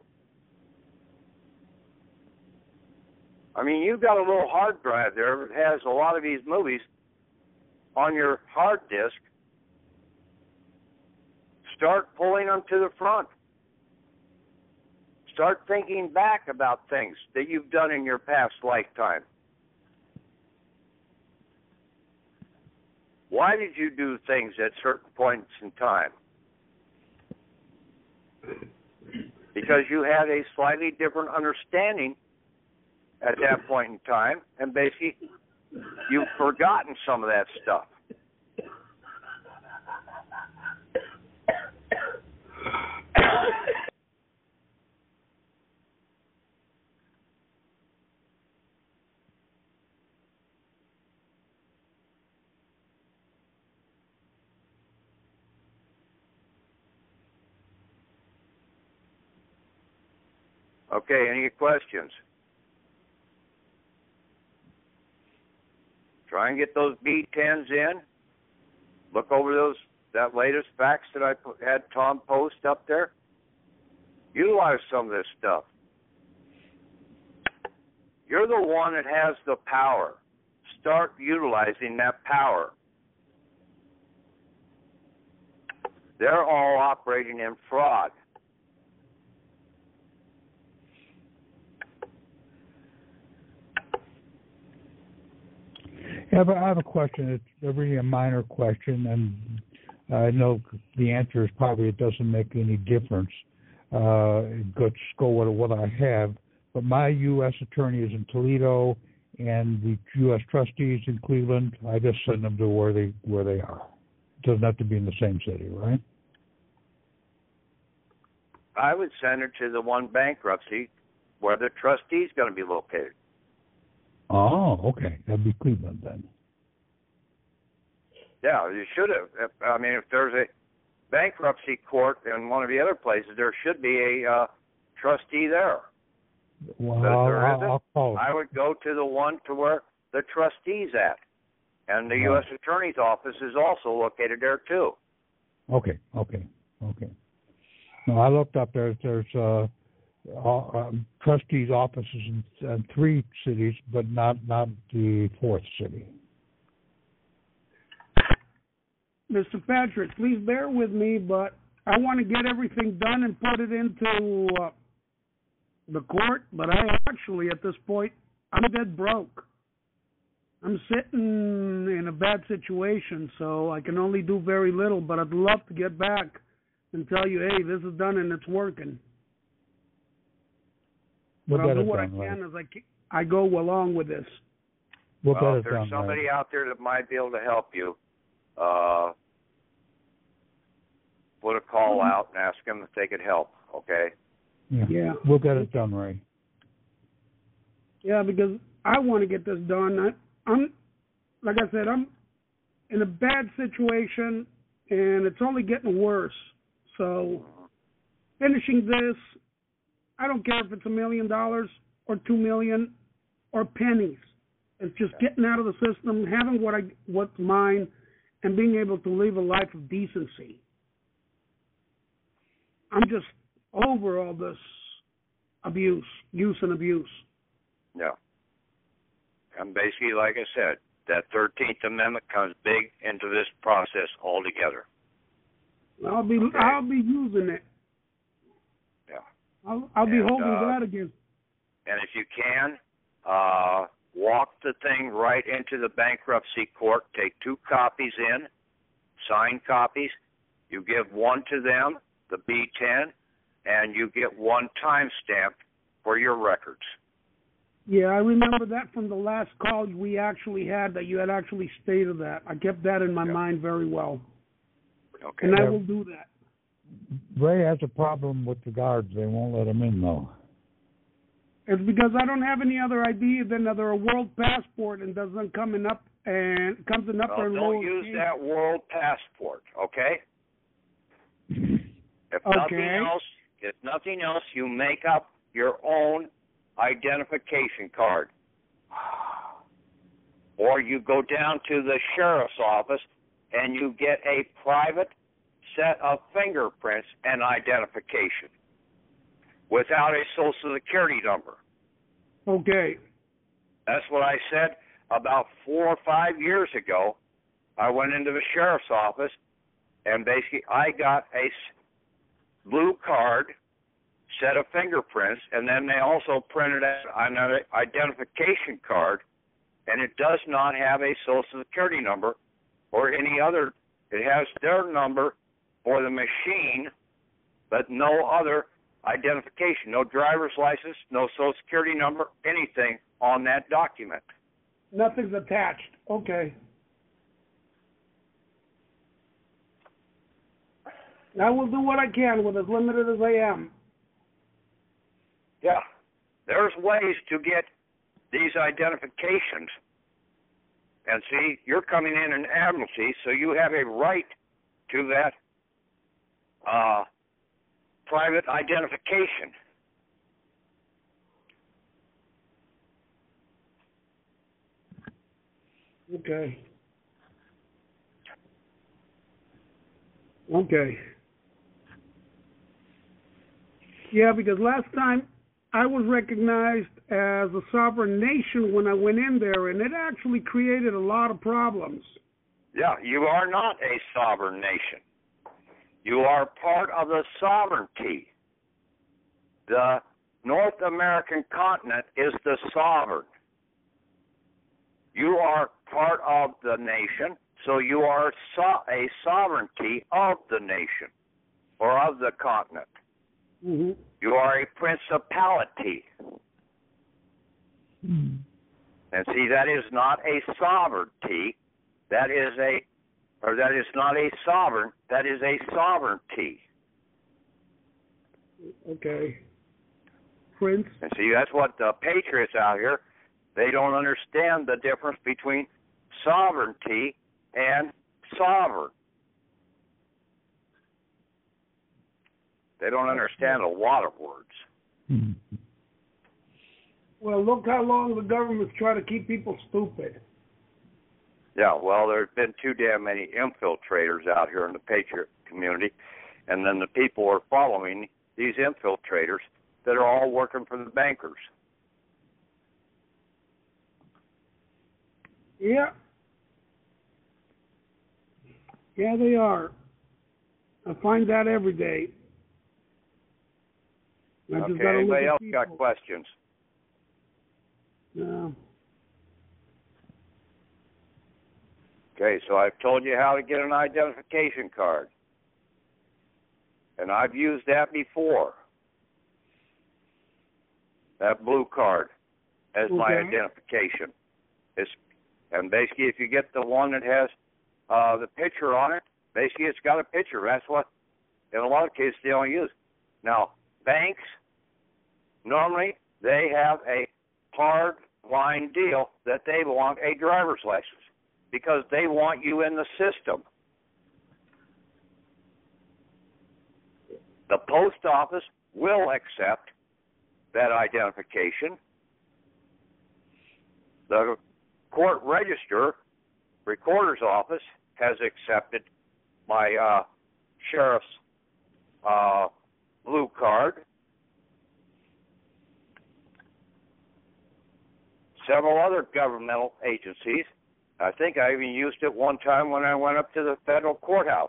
I mean, you've got a little hard drive there that has a lot of these movies on your hard disk. Start pulling them to the front. Start thinking back about things that you've done in your past lifetime. Why did you do things at certain points in time? Because you had a slightly different understanding at that point in time, and basically you've forgotten some of that stuff. Okay, any questions? Try and get those B tens in. Look over those that latest facts that I had Tom post up there. Utilize some of this stuff. You're the one that has the power. Start utilizing that power. They're all operating in fraud. Yeah, but I have a question. It's really a minor question, and I know the answer is probably it doesn't make any difference. Uh, let's go with what I have. But my U S attorney is in Toledo, and the U S trustees in Cleveland. I just send them to where they where they are. It doesn't have to be in the same city, right? I would send it to the one bankruptcy where the trustee is going to be located. Oh, okay. That'd be Cleveland then. Yeah, you should have. I mean, if there's a bankruptcy court in one of the other places, there should be a uh, trustee there. Well, but if there isn't, I'll call. I would go to the one to where the trustee's at. And the oh. U S Attorney's Office is also located there, too. Okay, okay, okay. No, I looked up there. There's... Uh, Uh, um, trustees' offices in, in three cities, but not, not the fourth city. Mister Patrick, please bear with me, but I want to get everything done and put it into uh, the court, but I actually, at this point, I'm dead broke. I'm sitting in a bad situation, so I can only do very little, but I'd love to get back and tell you, hey, this is done and it's working. But I'll do what I can as I, I go along with this. Well, if there's somebody out there that might be able to help you, uh, put a call out and ask them if they could help, okay? Yeah, yeah. We'll get it done, Ray. Yeah, because I want to get this done. I, I'm, like I said, I'm in a bad situation, and it's only getting worse. So finishing this, I don't care if it's a million dollars or two million or pennies. It's just getting out of the system, having what I what's mine, and being able to live a life of decency. I'm just over all this abuse, use and abuse. Yeah. And basically, like I said, that thirteenth Amendment comes big into this process altogether. I'll be okay. I'll be using it. Yeah. I'll, I'll be and, holding uh, that against. And if you can, uh, walk the thing right into the bankruptcy court. Take two copies in, signed copies. You give one to them, the B ten, and you get one timestamp for your records. Yeah, I remember that from the last call we actually had, that you had actually stated that. I kept that in my yep. mind very well. Okay. And I will do that. Ray has a problem with the guards. They won't let him in, though. It's because I don't have any other I D than another a world passport, and doesn't come in up and comes in up well, and don't use case. That world passport, okay? If okay. nothing else, if nothing else, you make up your own identification card, or you go down to the sheriff's office and you get a private set of fingerprints and identification without a Social Security number. Okay. That's what I said about four or five years ago. I went into the sheriff's office, and basically I got a blue card, set of fingerprints, and then they also printed out an identification card, and it does not have a Social Security number or any other. It has their number for the machine, but no other identification, no driver's license, no Social Security number, anything on that document. Nothing's attached. Okay. I will do what I can with as limited as I am. Yeah, there's ways to get these identifications. And see, you're coming in an amnesty, so you have a right to that uh, private identification. Okay. Okay. Yeah, because last time I was recognized as a sovereign nation when I went in there, and it actually created a lot of problems. Yeah, you are not a sovereign nation. You are part of the sovereignty. The North American continent is the sovereign. You are part of the nation, so you are so- a sovereignty of the nation or of the continent. Mm-hmm. You are a principality. Mm-hmm. And see, that is not a sovereignty. That is a, or that is not a sovereign. That is a sovereignty. Okay. Prince. And see, that's what the patriots out here, they don't understand the difference between sovereignty and sovereign. They don't understand a lot of words. Well, look how long the government's trying to keep people stupid. Yeah, well, there's been too damn many infiltrators out here in the patriot community, and then the people are following these infiltrators that are all working for the bankers. Yeah. Yeah, they are. I find that every day. I okay, anybody else people. Got questions? No. Okay, so I've told you how to get an identification card. And I've used that before, that blue card, as okay. my identification. It's, and basically, if you get the one that has uh, the picture on it, basically it's got a picture. That's what, in a lot of cases, they only use. Now, banks, normally, they have a hard-line deal that they want a driver's license because they want you in the system. The post office will accept that identification. The court register, recorder's office, has accepted my uh, sheriff's uh, blue card. Several other governmental agencies. I think I even used it one time when I went up to the federal courthouse.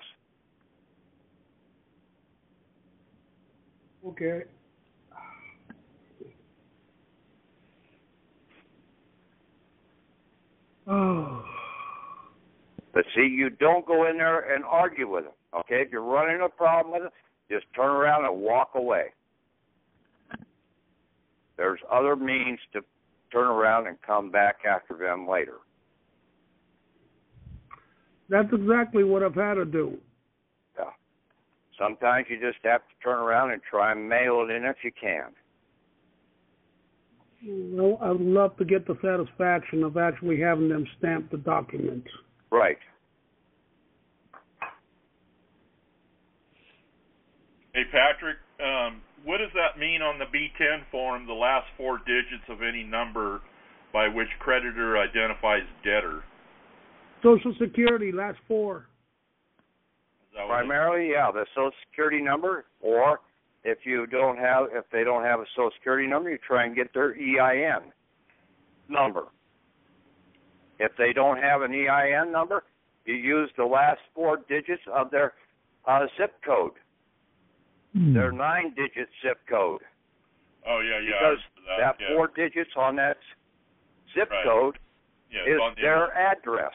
Okay. Oh. But see, you don't go in there and argue with them, okay? If you're running a problem with them, just turn around and walk away. There's other means to turn around and come back after them later. That's exactly what I've had to do. Sometimes you just have to turn around and try and mail it in if you can. Well, I would love to get the satisfaction of actually having them stamp the document. Right. Hey, Patrick, um, what does that mean on the B ten form, the last four digits of any number by which creditor identifies debtor? Social Security, last four. Primarily, yeah, the Social Security number, or if you don't have, if they don't have a Social Security number, you try and get their E I N number. If they don't have an E I N number, you use the last four digits of their uh, zip code, mm. their nine-digit zip code. Oh yeah, yeah. Because that, that yeah. four digits on that zip right. code yeah, is the their internet. address.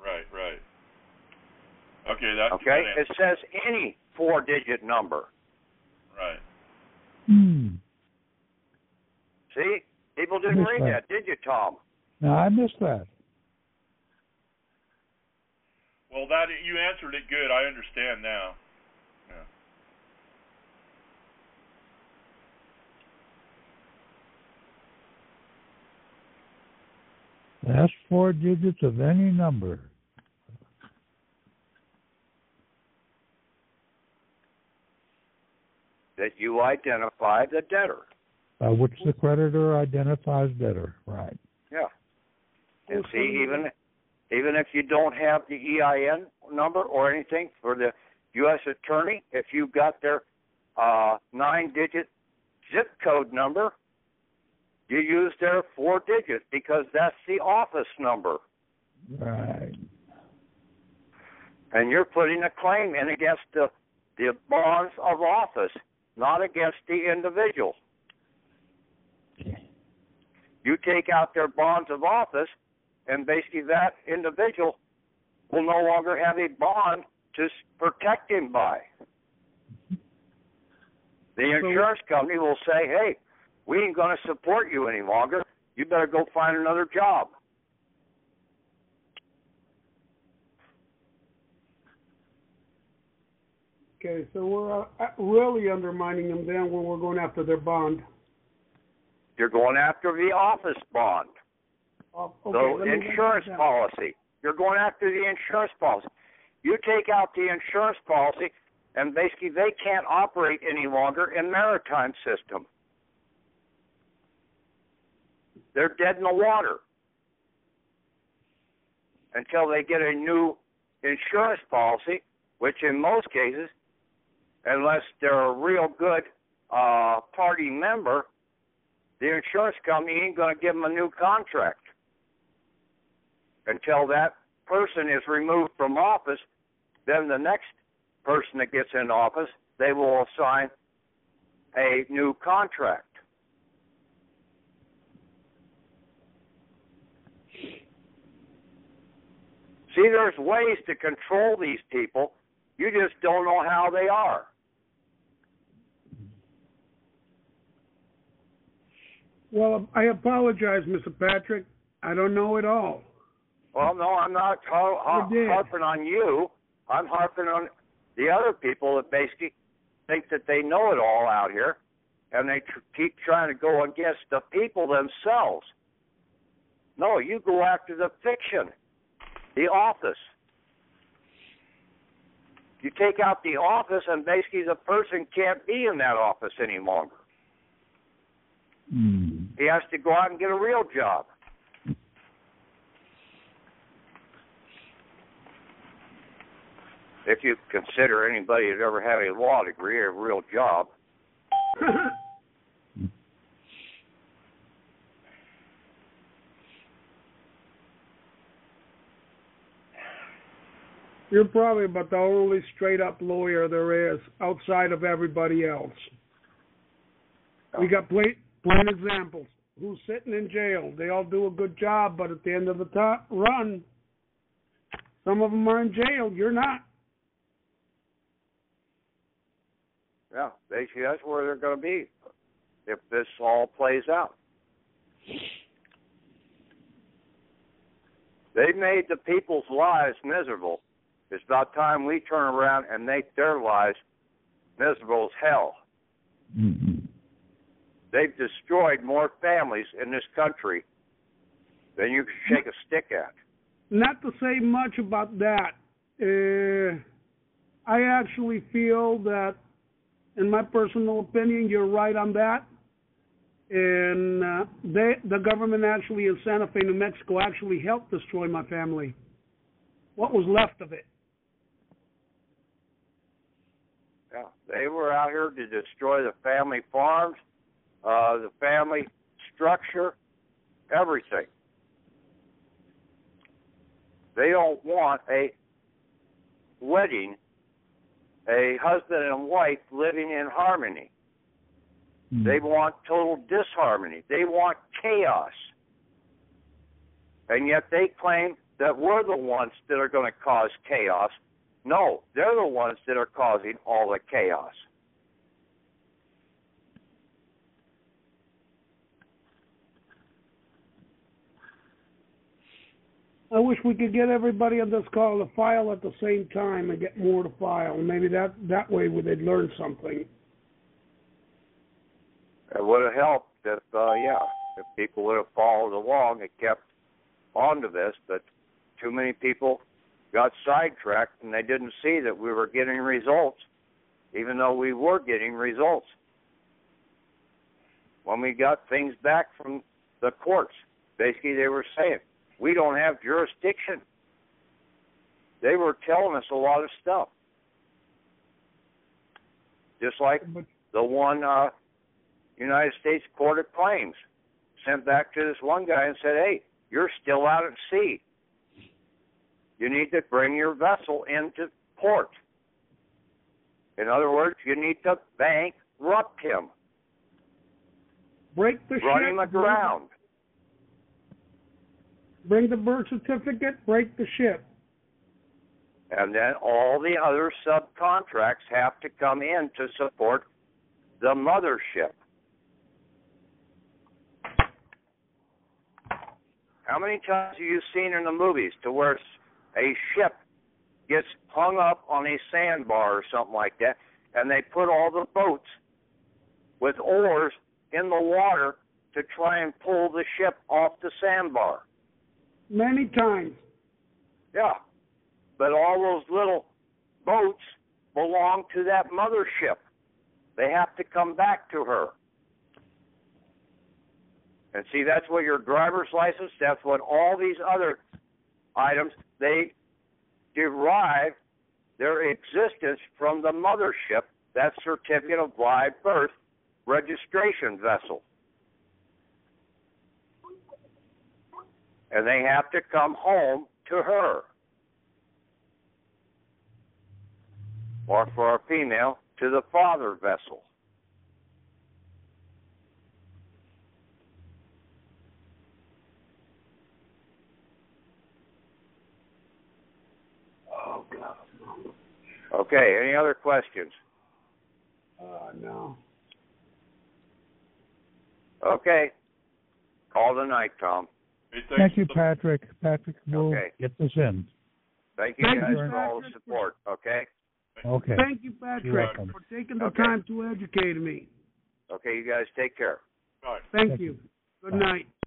Right, right. Okay, that's okay. It says any four-digit number. Right. Mm. See, people didn't read that. that, did you, Tom? No, I missed that. Well, that you answered it good. I understand now. Yeah. That's four digits of any number. That you identify the debtor. By which the creditor identifies debtor, right. Yeah. And see, even even if you don't have the E I N number or anything for the U S attorney, if you've got their uh, nine-digit zip code number, you use their four digits because that's the office number. Right. And you're putting a claim in against the, the bonds of office, not against the individual. You take out their bonds of office, and basically that individual will no longer have a bond to protect him by. The insurance company will say, hey, we ain't going to support you any longer. You better go find another job. Okay, so we're uh, really undermining them then when we're going after their bond. You're going after the office bond. Oh, okay. So insurance policy. You're going after the insurance policy. You take out the insurance policy, and basically they can't operate any longer in maritime system. They're dead in the water until they get a new insurance policy, which in most cases, unless they're a real good uh, party member, the insurance company ain't going to give them a new contract until that person is removed from office. Then the next person that gets in office, they will assign a new contract. See, there's ways to control these people. You just don't know how they are. Well, I apologize, Mister Patrick. I don't know it all. Well, no, I'm not har- har- harping on you. I'm harping on the other people that basically think that they know it all out here, and they tr- keep trying to go against the people themselves. No, you go after the fiction, the office. You take out the office, and basically the person can't be in that office any longer. Mm. He has to go out and get a real job. If you consider anybody who's ever had a law degree a real job. You're probably about the only straight-up lawyer there is outside of everybody else. We got plain, plain examples. Who's sitting in jail? They all do a good job, but at the end of the top run, some of them are in jail. You're not. Yeah, basically that's where they're going to be if this all plays out. They made the people's lives miserable. It's about time we turn around and make their lives miserable as hell. Mm-hmm. They've destroyed more families in this country than you can shake a stick at. Not to say much about that. Uh, I actually feel that, in my personal opinion, you're right on that. And uh, they, the government actually in Santa Fe, New Mexico, actually helped destroy my family. What was left of it? Yeah, they were out here to destroy the family farms, uh, the family structure, everything. They don't want a wedding, a husband and wife living in harmony. Mm. They want total disharmony. They want chaos. And yet they claim that we're the ones that are going to cause chaos. No, they're the ones that are causing all the chaos. I wish we could get everybody on this call to file at the same time and get more to file. Maybe that, that way they'd learn something. It would have helped if, uh, yeah, if people would have followed along and kept onto this, but too many people got sidetracked and they didn't see that we were getting results, even though we were getting results when we got things back from the courts. Basically, they were saying, we don't have jurisdiction. They were telling us a lot of stuff. Just like the one uh, United States Court of Claims sent back to this one guy and said, hey, you're still out at sea. You need to bring your vessel into port. In other words, you need to bankrupt him. Break the ship. Run him aground. Bring the birth certificate, break the ship. And then all the other subcontracts have to come in to support the mothership. How many times have you seen in the movies to where a ship gets hung up on a sandbar or something like that, and they put all the boats with oars in the water to try and pull the ship off the sandbar? Many times. Yeah. But all those little boats belong to that mothership. They have to come back to her. And see, that's what your driver's license, that's what all these other items, they derive their existence from the mothership, that certificate of live birth registration vessel. And they have to come home to her. Or for a female, to the father vessel. Okay, any other questions? Uh, no. Okay. Call tonight, Tom. Hey, thank you, Patrick. Patrick, we'll okay. get this in. Thank you thank guys you, for Patrick. all the support, okay? Okay. Thank you, Patrick, for taking the okay. time to educate me. Okay, you guys take care. All right. Thank, thank you. you. Good Bye. night.